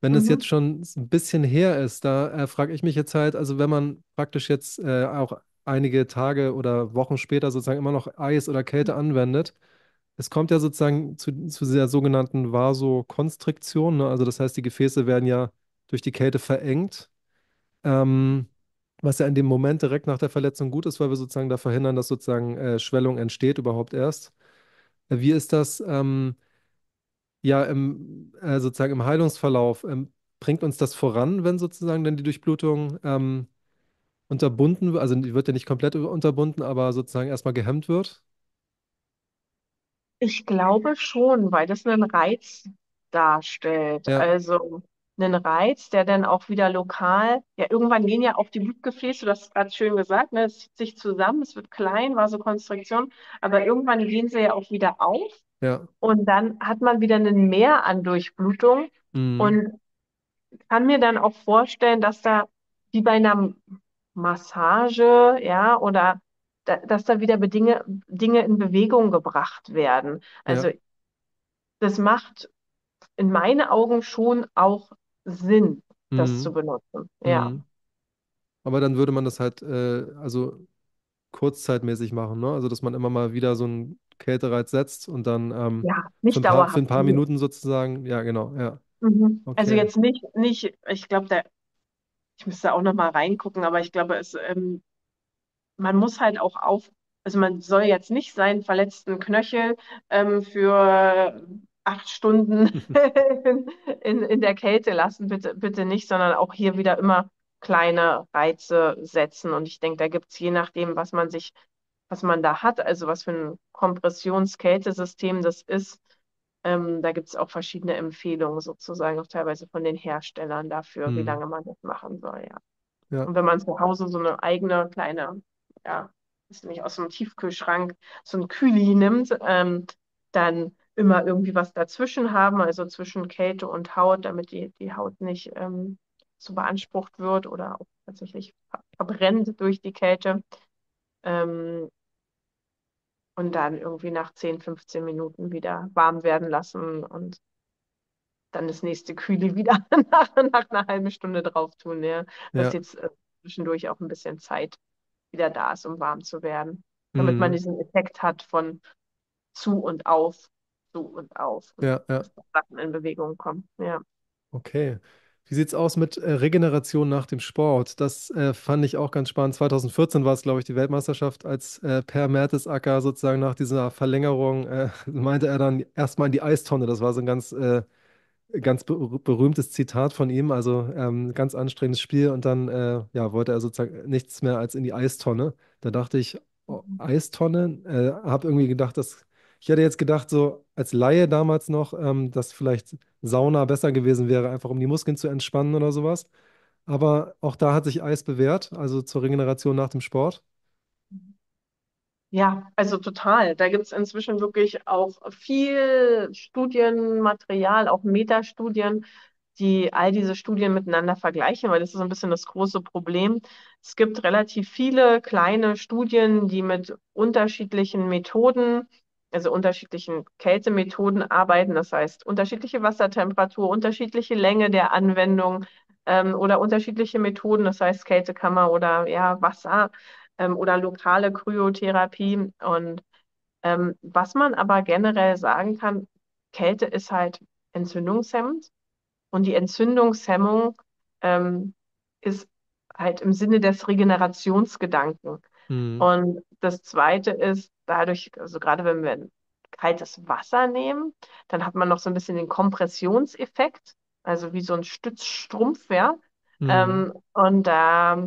Wenn es mhm. jetzt schon ein bisschen her ist, da äh, frage ich mich jetzt halt, also wenn man praktisch jetzt äh, auch einige Tage oder Wochen später sozusagen immer noch Eis oder Kälte mhm. anwendet, es kommt ja sozusagen zu, zu dieser sogenannten Vasokonstriktion, ne? Also das heißt, die Gefäße werden ja durch die Kälte verengt. Ähm, Was ja in dem Moment direkt nach der Verletzung gut ist, weil wir sozusagen da verhindern, dass sozusagen äh, Schwellung entsteht überhaupt erst. Wie ist das ähm, ja im, äh, sozusagen im Heilungsverlauf? Ähm, bringt uns das voran, wenn sozusagen dann die Durchblutung ähm, unterbunden wird? Also die wird ja nicht komplett unterbunden, aber sozusagen erstmal gehemmt wird? Ich glaube schon, weil das einen Reiz darstellt. Ja. Also einen Reiz, der dann auch wieder lokal, ja, irgendwann gehen ja auch die Blutgefäße, du hast es gerade schön gesagt, ne, es zieht sich zusammen, es wird klein, Vasokonstriktion, aber irgendwann gehen sie ja auch wieder auf, ja, und dann hat man wieder einen Mehr an Durchblutung mhm. und kann mir dann auch vorstellen, dass da wie bei einer Massage, ja, oder da, dass da wieder Dinge, Dinge in Bewegung gebracht werden. Also ja. Das macht in meinen Augen schon auch Sinn, das mhm. zu benutzen. Ja. Mhm. Aber dann würde man das halt äh, also kurzzeitmäßig machen, ne? Also dass man immer mal wieder so einen Kältereiz setzt und dann ähm, ja, nicht für, ein paar, für ein paar Minuten sozusagen. Ja, genau. Ja. Mhm. Okay. Also jetzt nicht, nicht, ich glaube, da, ich müsste auch noch mal reingucken, aber ich glaube, es, ähm, man muss halt auch auf, also man soll jetzt nicht seinen verletzten Knöchel ähm, für acht Stunden in, in, in der Kälte lassen, bitte, bitte nicht, sondern auch hier wieder immer kleine Reize setzen. Und ich denke, da gibt es je nachdem, was man sich, was man da hat, also was für ein Kompressions-Kältesystem das ist, ähm, da gibt es auch verschiedene Empfehlungen sozusagen, auch teilweise von den Herstellern dafür, mhm. wie lange man das machen soll, ja. ja. Und wenn man zu Hause so eine eigene kleine, ja, ist nicht aus dem Tiefkühlschrank, so ein Kühli nimmt, ähm, dann immer irgendwie was dazwischen haben, also zwischen Kälte und Haut, damit die, die Haut nicht ähm, so beansprucht wird oder auch tatsächlich verbrennt durch die Kälte. Ähm, und dann irgendwie nach zehn, fünfzehn Minuten wieder warm werden lassen und dann das nächste Kühli wieder nach, nach einer halben Stunde drauf tun, ja. Dass ja. jetzt äh, zwischendurch auch ein bisschen Zeit wieder da ist, um warm zu werden, damit mhm. man diesen Effekt hat von zu und auf. und auf, ja, ja. dass Sachen in Bewegung kommen. Ja. Okay. Wie sieht es aus mit äh, Regeneration nach dem Sport? Das äh, fand ich auch ganz spannend. zweitausendvierzehn war es, glaube ich, die Weltmeisterschaft, als äh, Per Mertesacker sozusagen nach dieser Verlängerung äh, meinte er dann erstmal in die Eistonne. Das war so ein ganz, äh, ganz be berühmtes Zitat von ihm, also ähm, ganz anstrengendes Spiel. Und dann äh, ja, wollte er sozusagen nichts mehr als in die Eistonne. Da dachte ich, oh, Eistonne? Äh, habe irgendwie gedacht, dass Ich hätte jetzt gedacht, so als Laie damals noch, ähm, dass vielleicht Sauna besser gewesen wäre, einfach um die Muskeln zu entspannen oder sowas. Aber auch da hat sich Eis bewährt, also zur Regeneration nach dem Sport. Ja, also total. Da gibt es inzwischen wirklich auch viel Studienmaterial, auch Metastudien, die all diese Studien miteinander vergleichen, weil das ist ein bisschen das große Problem. Es gibt relativ viele kleine Studien, die mit unterschiedlichen Methoden, also unterschiedlichen Kältemethoden arbeiten. Das heißt, unterschiedliche Wassertemperatur, unterschiedliche Länge der Anwendung ähm, oder unterschiedliche Methoden, das heißt Kältekammer oder ja, Wasser ähm, oder lokale Kryotherapie. Und ähm, was man aber generell sagen kann, Kälte ist halt entzündungshemmend. Und die Entzündungshemmung ähm, ist halt im Sinne des Regenerationsgedanken. Mhm. Und das Zweite ist, dadurch, also gerade wenn wir kaltes Wasser nehmen, dann hat man noch so ein bisschen den Kompressionseffekt, also wie so ein Stützstrumpf, ja. Mhm. Ähm, und da äh,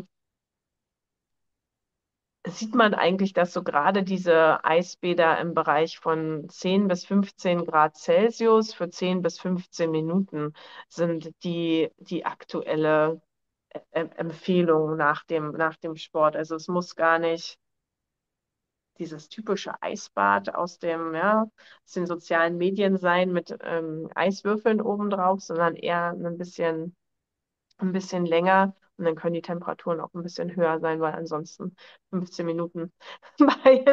sieht man eigentlich, dass so gerade diese Eisbäder im Bereich von zehn bis fünfzehn Grad Celsius für zehn bis fünfzehn Minuten sind die, die aktuelle Em- Empfehlung nach dem, nach dem Sport. Also es muss gar nicht dieses typische Eisbad aus dem, ja, aus den sozialen Medien sein mit ähm, Eiswürfeln obendrauf, sondern eher ein bisschen, ein bisschen länger. Und dann können die Temperaturen auch ein bisschen höher sein, weil ansonsten fünfzehn Minuten bei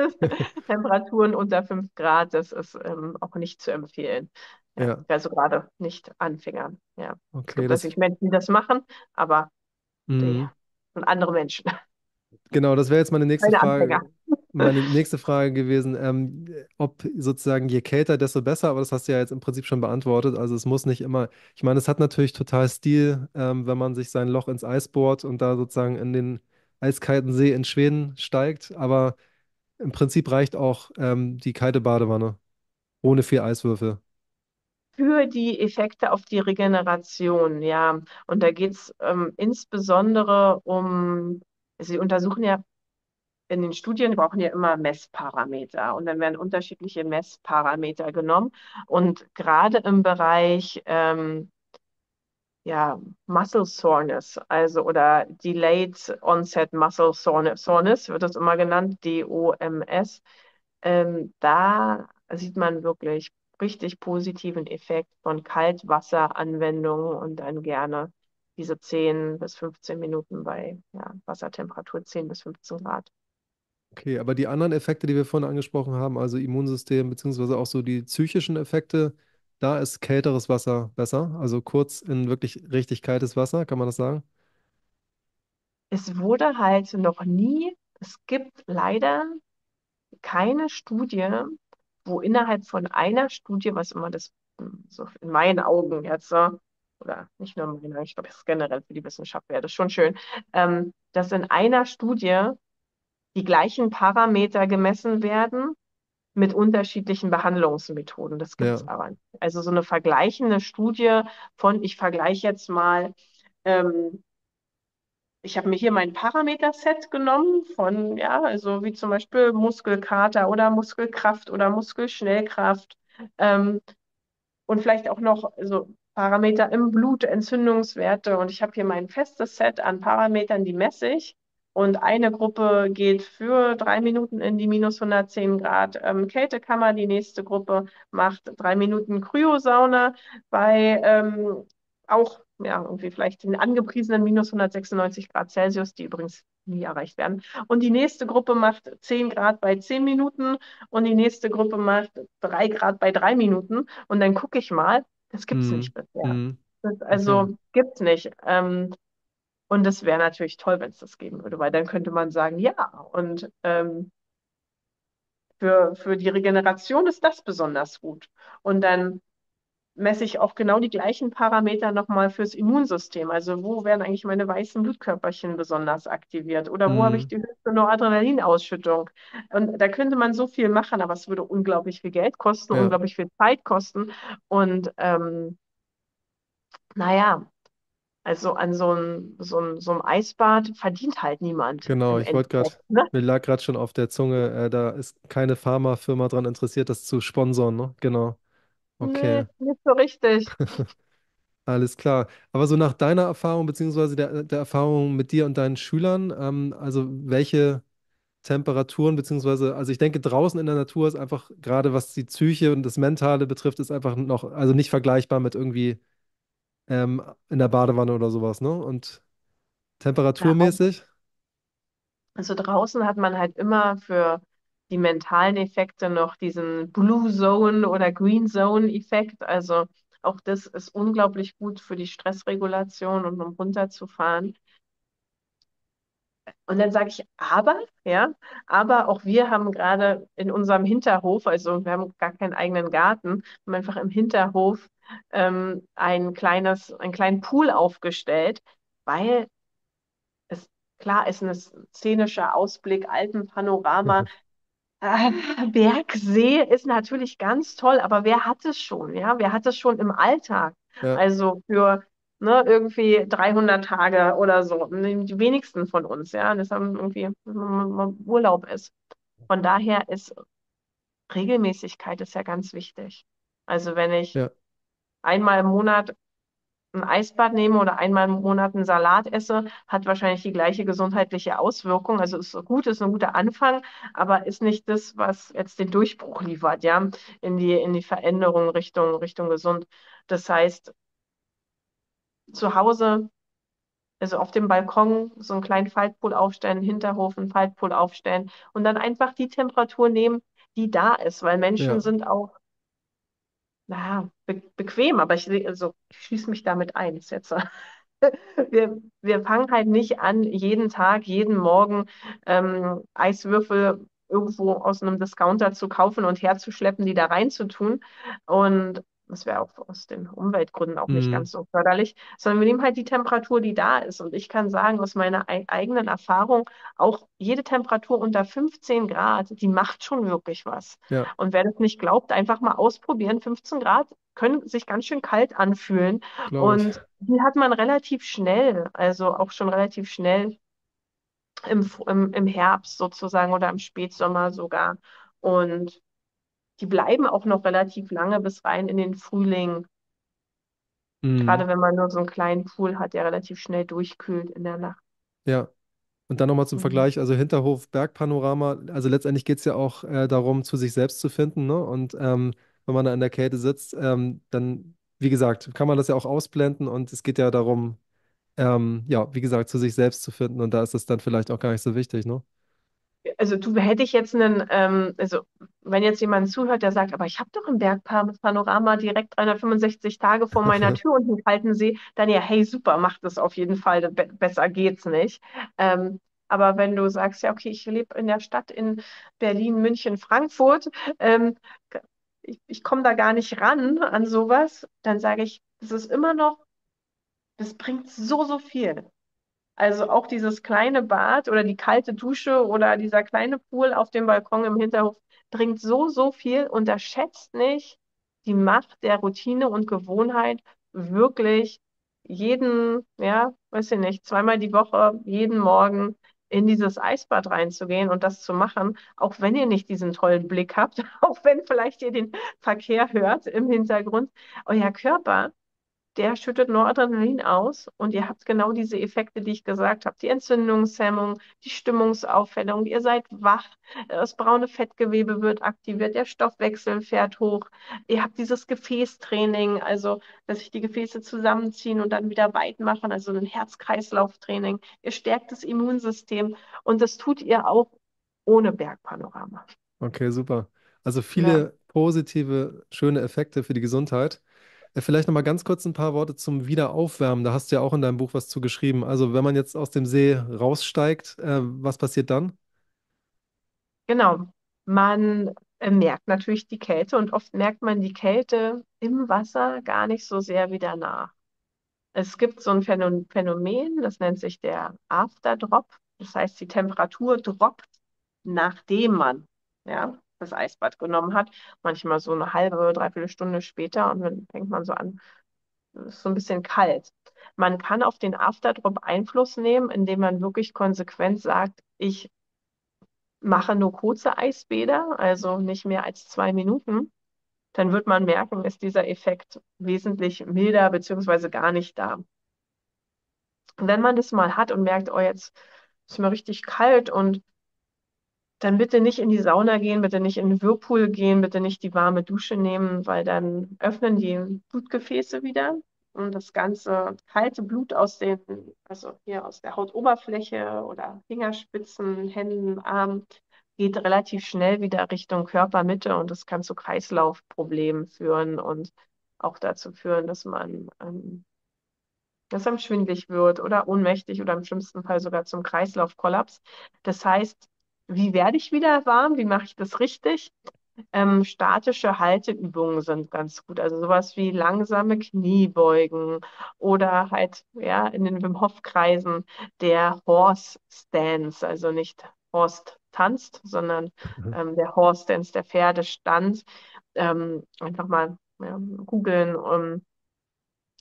Temperaturen unter fünf Grad, das ist ähm, auch nicht zu empfehlen. Ja, ja. Also gerade nicht Anfängern. Ja. Okay, es gibt das... natürlich Menschen, die das machen, aber mhm. und andere Menschen. Genau, das wäre jetzt meine nächste meine Frage. Anfänger. Meine nächste Frage gewesen, ähm, ob sozusagen je kälter, desto besser, aber das hast du ja jetzt im Prinzip schon beantwortet. Also es muss nicht immer, ich meine, es hat natürlich total Stil, ähm, wenn man sich sein Loch ins Eis bohrt und da sozusagen in den eiskalten See in Schweden steigt, aber im Prinzip reicht auch ähm, die kalte Badewanne ohne viel Eiswürfel. Für die Effekte auf die Regeneration, ja. Und da geht es ähm, insbesondere um, Sie untersuchen ja in den Studien, brauchen ja immer Messparameter und dann werden unterschiedliche Messparameter genommen. Und gerade im Bereich ähm, ja, Muscle Soreness, also oder Delayed Onset Muscle Soreness, wird das immer genannt, D O M S, ähm, da sieht man wirklich richtig positiven Effekt von Kaltwasseranwendungen und dann gerne diese zehn bis fünfzehn Minuten bei ja, Wassertemperatur zehn bis fünfzehn Grad. Okay, aber die anderen Effekte, die wir vorhin angesprochen haben, also Immunsystem beziehungsweise auch so die psychischen Effekte, da ist kälteres Wasser besser, also kurz in wirklich richtig kaltes Wasser, kann man das sagen? Es wurde halt noch nie, es gibt leider keine Studie, wo innerhalb von einer Studie, was immer das so in meinen Augen jetzt, oder nicht nur in meinen Augen, ich glaube, das ist generell für die Wissenschaft wäre das schon schön, ähm, dass in einer Studie die gleichen Parameter gemessen werden mit unterschiedlichen Behandlungsmethoden. Das gibt es ja. aber nicht. Also so eine vergleichende Studie von, ich vergleiche jetzt mal, ähm, ich habe mir hier mein Parameter-Set genommen von, ja, also wie zum Beispiel Muskelkater oder Muskelkraft oder Muskelschnellkraft ähm, und vielleicht auch noch so Parameter im Blut, Entzündungswerte. Und ich habe hier mein festes Set an Parametern, die messe ich. Und eine Gruppe geht für drei Minuten in die minus hundertzehn Grad ähm, Kältekammer. Die nächste Gruppe macht drei Minuten Kryosauna bei ähm, auch ja, irgendwie vielleicht den angepriesenen minus hundertsechsundneunzig Grad Celsius, die übrigens nie erreicht werden. Und die nächste Gruppe macht zehn Grad bei zehn Minuten und die nächste Gruppe macht drei Grad bei drei Minuten. Und dann gucke ich mal, das gibt es mm. nicht bisher. Mm. Das, also okay. gibt es nicht. Ähm, und das wäre natürlich toll, wenn es das geben würde, weil dann könnte man sagen, ja, und ähm, für, für die Regeneration ist das besonders gut. Und dann messe ich auch genau die gleichen Parameter nochmal fürs Immunsystem. Also wo werden eigentlich meine weißen Blutkörperchen besonders aktiviert? Oder wo mhm. habe ich die höchste Noradrenalinausschüttung? Und da könnte man so viel machen, aber es würde unglaublich viel Geld kosten, ja. unglaublich viel Zeit kosten. Und ähm, naja, Also an so einem so einem- so einem Eisbad verdient halt niemand Genau, im ich wollte gerade, Endeffekt, ne? mir lag gerade schon auf der Zunge, äh, da ist keine Pharmafirma dran interessiert, das zu sponsoren, ne? Genau. Nee, Okay, nicht so richtig. alles klar. Aber so nach deiner Erfahrung, beziehungsweise der, der Erfahrung mit dir und deinen Schülern, ähm, also welche Temperaturen, beziehungsweise, also ich denke, draußen in der Natur ist einfach, gerade was die Psyche und das Mentale betrifft, ist einfach noch, also nicht vergleichbar mit irgendwie ähm, in der Badewanne oder sowas, ne? Und Ja, auch. temperaturmäßig? Also draußen hat man halt immer für die mentalen Effekte noch diesen Blue Zone oder Green Zone Effekt. Also auch das ist unglaublich gut für die Stressregulation und um runterzufahren. Und dann sage ich, aber, ja, aber auch wir haben gerade in unserem Hinterhof, also wir haben gar keinen eigenen Garten, haben einfach im Hinterhof ähm, ein kleines, einen kleinen Pool aufgestellt, weil es klar ist, ein szenischer Ausblick, Alpenpanorama, äh, Berg, See ist natürlich ganz toll, aber wer hat es schon? Ja, wer hat es schon im Alltag? Ja, Also für ne, irgendwie dreihundert Tage oder so. Ne, die wenigsten von uns, ja. Das haben irgendwie wenn man mal Urlaub ist. Von daher ist Regelmäßigkeit ist ja ganz wichtig. Also wenn ich ja, einmal im Monat ein Eisbad nehme oder einmal im Monat einen Salat esse, hat wahrscheinlich die gleiche gesundheitliche Auswirkung. Also ist gut, ist ein guter Anfang, aber ist nicht das, was jetzt den Durchbruch liefert, ja, in die, in die Veränderung Richtung, Richtung gesund. Das heißt, zu Hause, also auf dem Balkon, so einen kleinen Faltpool aufstellen, einen Hinterhof, einen Faltpool aufstellen und dann einfach die Temperatur nehmen, die da ist, weil Menschen ja. sind auch, naja, be bequem, aber ich, seh- also, ich schließe mich damit ein, ist jetzt. Wir, wir fangen halt nicht an, jeden Tag, jeden Morgen ähm, Eiswürfel irgendwo aus einem Discounter zu kaufen und herzuschleppen, die da reinzutun. Und das wäre auch aus den Umweltgründen auch nicht Mhm. ganz so förderlich, sondern wir nehmen halt die Temperatur, die da ist. Und ich kann sagen, aus meiner ei eigenen Erfahrung, auch jede Temperatur unter fünfzehn Grad, die macht schon wirklich was. Ja. Und wer das nicht glaubt, einfach mal ausprobieren. fünfzehn Grad können sich ganz schön kalt anfühlen. Glaube ich. Und die hat man relativ schnell, also auch schon relativ schnell im, F- im, im Herbst sozusagen oder im Spätsommer sogar. Und die bleiben auch noch relativ lange bis rein in den Frühling, Mhm. gerade wenn man nur so einen kleinen Pool hat, der relativ schnell durchkühlt in der Nacht. Ja. Und dann nochmal zum Mhm. Vergleich, also Hinterhof, Bergpanorama, also letztendlich geht es ja auch äh, darum, zu sich selbst zu finden, ne? Und ähm, wenn man da in der Kälte sitzt, ähm, dann, wie gesagt, kann man das ja auch ausblenden und es geht ja darum, ähm, ja, wie gesagt, zu sich selbst zu finden und da ist es dann vielleicht auch gar nicht so wichtig, ne? Also du hätte ich jetzt einen, ähm, also wenn jetzt jemand zuhört, der sagt, aber ich habe doch ein Bergpanorama direkt dreihundertfünfundsechzig Tage vor meiner Tür und einen kalten See, dann ja, hey, super, mach das auf jeden Fall, be besser geht's nicht. Ähm, aber wenn du sagst, ja, okay, ich lebe in der Stadt in Berlin, München, Frankfurt, ähm, ich, ich komme da gar nicht ran an sowas, dann sage ich, das ist immer noch, das bringt so, so viel. Also auch dieses kleine Bad oder die kalte Dusche oder dieser kleine Pool auf dem Balkon im Hinterhof bringt so, so viel. Unterschätzt nicht die Macht der Routine und Gewohnheit, wirklich jeden, ja, weiß ich nicht, zweimal die Woche, jeden Morgen in dieses Eisbad reinzugehen und das zu machen, auch wenn ihr nicht diesen tollen Blick habt, auch wenn vielleicht ihr den Verkehr hört im Hintergrund. Euer Körper der schüttet Noradrenalin aus und ihr habt genau diese Effekte, die ich gesagt habe. Die Entzündungshemmung, die Stimmungsaufhellung, ihr seid wach, das braune Fettgewebe wird aktiviert, der Stoffwechsel fährt hoch, ihr habt dieses Gefäßtraining, also dass sich die Gefäße zusammenziehen und dann wieder weit machen, also ein Herz-Kreislauf-Training. Ihr stärkt das Immunsystem und das tut ihr auch ohne Bergpanorama. Okay, super. Also Ja. viele positive, schöne Effekte für die Gesundheit. Äh, Vielleicht nochmal ganz kurz ein paar Worte zum Wiederaufwärmen. Da hast du ja auch in deinem Buch was zu geschrieben. Also wenn man jetzt aus dem See raussteigt, äh, was passiert dann? Genau. Man äh, merkt natürlich die Kälte und oft merkt man die Kälte im Wasser gar nicht so sehr wie danach. Es gibt so ein Phänom- Phänomen, das nennt sich der Afterdrop. Das heißt, die Temperatur droppt, nachdem man ja, das Eisbad genommen hat. Manchmal so eine halbe, dreiviertel Stunde später und dann fängt man so an, ist so ein bisschen kalt. Man kann auf den Afterdrop Einfluss nehmen, indem man wirklich konsequent sagt, ich mache nur kurze Eisbäder, also nicht mehr als zwei Minuten. Dann wird man merken, ist dieser Effekt wesentlich milder bzw. gar nicht da. Und wenn man das mal hat und merkt, oh, jetzt ist mir richtig kalt, und dann bitte nicht in die Sauna gehen, bitte nicht in den Whirlpool gehen, bitte nicht die warme Dusche nehmen, weil dann öffnen die Blutgefäße wieder und das ganze kalte Blut aus den, also hier aus der Hautoberfläche oder Fingerspitzen, Händen, Armen, geht relativ schnell wieder Richtung Körpermitte, und das kann zu Kreislaufproblemen führen und auch dazu führen, dass man ähm, dass einem schwindelig wird oder ohnmächtig oder im schlimmsten Fall sogar zum Kreislaufkollaps. Das heißt, wie werde ich wieder warm? Wie mache ich das richtig? Ähm, statische Halteübungen sind ganz gut. Also sowas wie langsame Kniebeugen oder halt ja, in den Wim-Hof-Kreisen der Horse-Stance, also nicht Horst tanzt, sondern mhm. ähm, der Horse-Stance, der Pferdestand. Ähm, einfach mal ja, googeln, und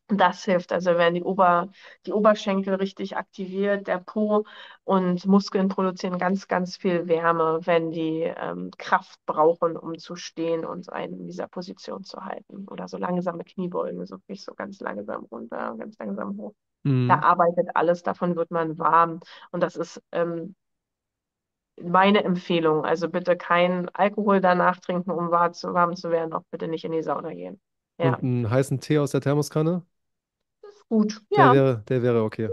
das hilft. Also werden die, Ober, die Oberschenkel richtig aktiviert, der Po, und Muskeln produzieren ganz, ganz viel Wärme, wenn die ähm, Kraft brauchen, um zu stehen und einen in dieser Position zu halten. Oder so langsame Kniebeugen, so wirklich so ganz langsam runter, ganz langsam hoch. Mhm. Da arbeitet alles, davon wird man warm. Und das ist ähm, meine Empfehlung. Also bitte keinen Alkohol danach trinken, um warm zu werden, auch bitte nicht in die Sauna gehen. Ja. Und einen heißen Tee aus der Thermoskanne? Gut, ja. Der wäre, der wäre okay.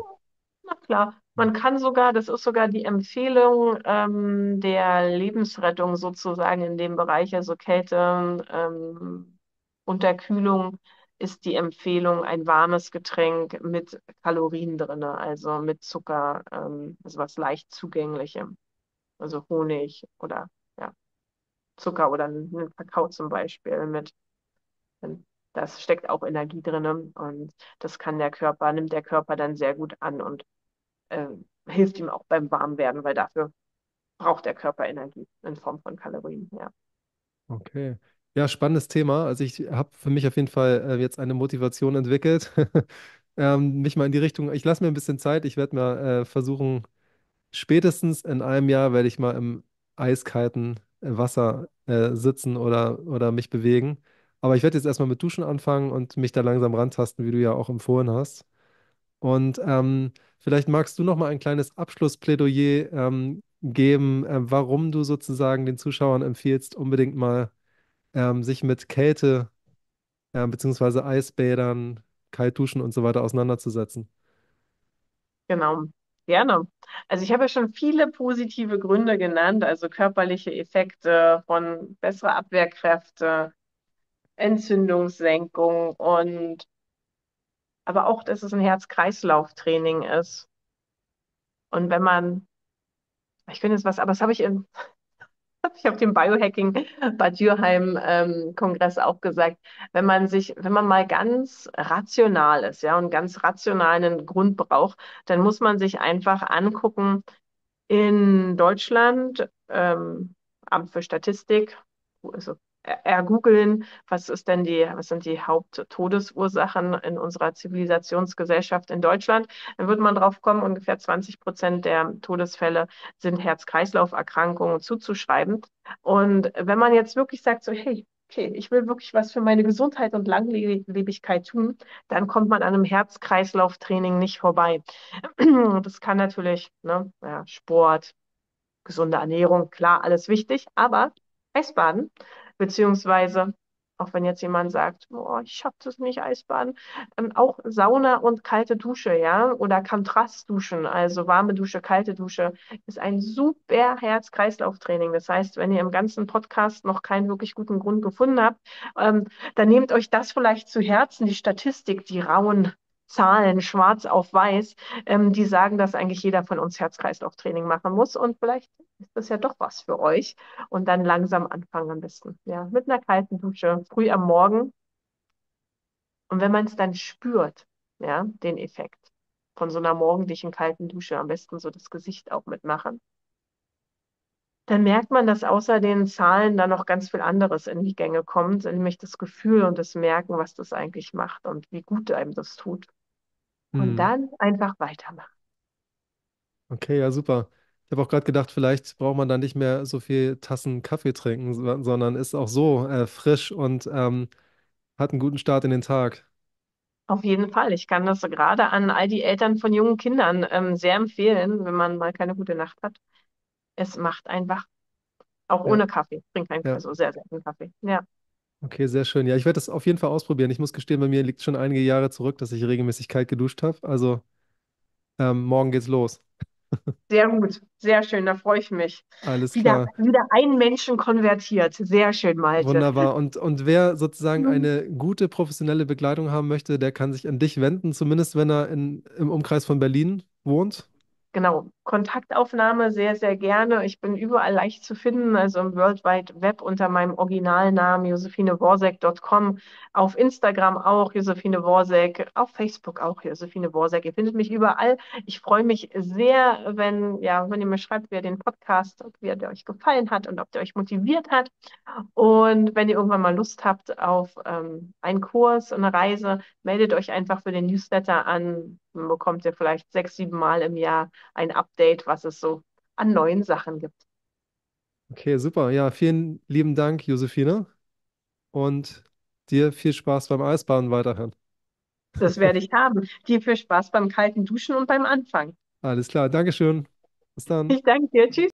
Na klar, man kann sogar, das ist sogar die Empfehlung ähm, der Lebensrettung sozusagen in dem Bereich, also Kälte, ähm, Unterkühlung ist die Empfehlung, ein warmes Getränk mit Kalorien drin, also mit Zucker, ähm, also was leicht Zugänglichem, also Honig oder ja, Zucker oder einen Kakao zum Beispiel mit. Das steckt auch Energie drin, und das kann der Körper, nimmt der Körper dann sehr gut an und äh, hilft ihm auch beim Warmwerden, weil dafür braucht der Körper Energie in Form von Kalorien. Ja. Okay. Ja, spannendes Thema. Also ich habe für mich auf jeden Fall äh, jetzt eine Motivation entwickelt, ähm, mich mal in die Richtung, ich lasse mir ein bisschen Zeit, ich werde mal äh, versuchen, spätestens in einem Jahr werde ich mal im eiskalten äh, Wasser äh, sitzen oder, oder mich bewegen. Aber ich werde jetzt erstmal mit Duschen anfangen und mich da langsam rantasten, wie du ja auch empfohlen hast. Und ähm, vielleicht magst du noch mal ein kleines Abschlussplädoyer ähm, geben, äh, warum du sozusagen den Zuschauern empfiehlst, unbedingt mal ähm, sich mit Kälte äh, beziehungsweise Eisbädern, Kaltduschen und so weiter auseinanderzusetzen. Genau. Gerne. Also ich habe ja schon viele positive Gründe genannt, also körperliche Effekte von bessere Abwehrkräfte, Entzündungssenkung, und aber auch, dass es ein Herz-Kreislauf-Training ist. Und wenn man, ich könnte jetzt was, aber das habe ich in, habe ich auf dem Biohacking Bad Dürheim ähm, Kongress auch gesagt, wenn man sich, wenn man mal ganz rational ist, ja, und ganz rational einen Grund braucht, dann muss man sich einfach angucken, in Deutschland, ähm, Amt für Statistik, wo ist es? ergoogeln, was ist denn die, was sind die Haupttodesursachen in unserer Zivilisationsgesellschaft in Deutschland? Dann wird man drauf kommen, ungefähr zwanzig Prozent der Todesfälle sind Herz-Kreislauf-Erkrankungen zuzuschreiben. Und wenn man jetzt wirklich sagt, so, hey, okay, ich will wirklich was für meine Gesundheit und Langlebigkeit tun, dann kommt man an einem Herz-Kreislauf-Training nicht vorbei. Das kann natürlich, ne, ja, Sport, gesunde Ernährung, klar, alles wichtig, aber Eisbaden, beziehungsweise, auch wenn jetzt jemand sagt, oh, ich schaffe das nicht, Eisbaden, ähm, auch Sauna und kalte Dusche, ja, oder Kontrastduschen, also warme Dusche, kalte Dusche, ist ein super Herz-Kreislauf-Training. Das heißt, wenn ihr im ganzen Podcast noch keinen wirklich guten Grund gefunden habt, ähm, dann nehmt euch das vielleicht zu Herzen, die Statistik, die rauen Zahlen, schwarz auf weiß, ähm, die sagen, dass eigentlich jeder von uns Herz-Kreislauf-Training machen muss, und vielleicht ist das ja doch was für euch, und dann langsam anfangen am besten, ja, mit einer kalten Dusche, früh am Morgen, und wenn man es dann spürt, ja, den Effekt von so einer morgendlichen kalten Dusche, am besten so das Gesicht auch mitmachen, dann merkt man, dass außer den Zahlen da noch ganz viel anderes in die Gänge kommt, nämlich das Gefühl und das Merken, was das eigentlich macht und wie gut einem das tut. Und mhm. dann einfach weitermachen. Okay, ja, super. Ich habe auch gerade gedacht, vielleicht braucht man dann nicht mehr so viel Tassen Kaffee trinken, so- sondern ist auch so äh, frisch und ähm, hat einen guten Start in den Tag. Auf jeden Fall. Ich kann das gerade an all die Eltern von jungen Kindern ähm, sehr empfehlen, wenn man mal keine gute Nacht hat. Es macht einfach, auch Ja, ohne Kaffee. Ich trinke keinen, ja. also sehr selten Kaffee. Ja. Okay, sehr schön. Ja, ich werde das auf jeden Fall ausprobieren. Ich muss gestehen, bei mir liegt schon einige Jahre zurück, dass ich regelmäßig kalt geduscht habe. Also ähm, morgen geht's los. Sehr gut, sehr schön, da freue ich mich. Alles Wieder, klar. wieder einen Menschen konvertiert. Sehr schön, Malte. Wunderbar. Und, und wer sozusagen eine gute professionelle Begleitung haben möchte, der kann sich an dich wenden, zumindest wenn er in, im Umkreis von Berlin wohnt. Genau, Kontaktaufnahme sehr, sehr gerne. Ich bin überall leicht zu finden, also im World Wide Web unter meinem Originalnamen josephineworseck Punkt com, auf Instagram auch Josephine Worseck, auf Facebook auch Josephine Worseck. Ihr findet mich überall. Ich freue mich sehr, wenn, ja, wenn ihr mir schreibt, wie ihr den Podcast, ob wie der euch gefallen hat und ob der euch motiviert hat. Und wenn ihr irgendwann mal Lust habt auf ähm, einen Kurs, eine Reise, meldet euch einfach für den Newsletter an. Dann bekommt ihr vielleicht sechs, sieben Mal im Jahr ein Update, was es so an neuen Sachen gibt. Okay, super. Ja, vielen lieben Dank, Josephine. Und dir viel Spaß beim Eisbaden weiterhin. Das werde ich haben. Dir viel Spaß beim kalten Duschen und beim Anfang. Alles klar. Dankeschön. Bis dann. Ich danke dir. Tschüss.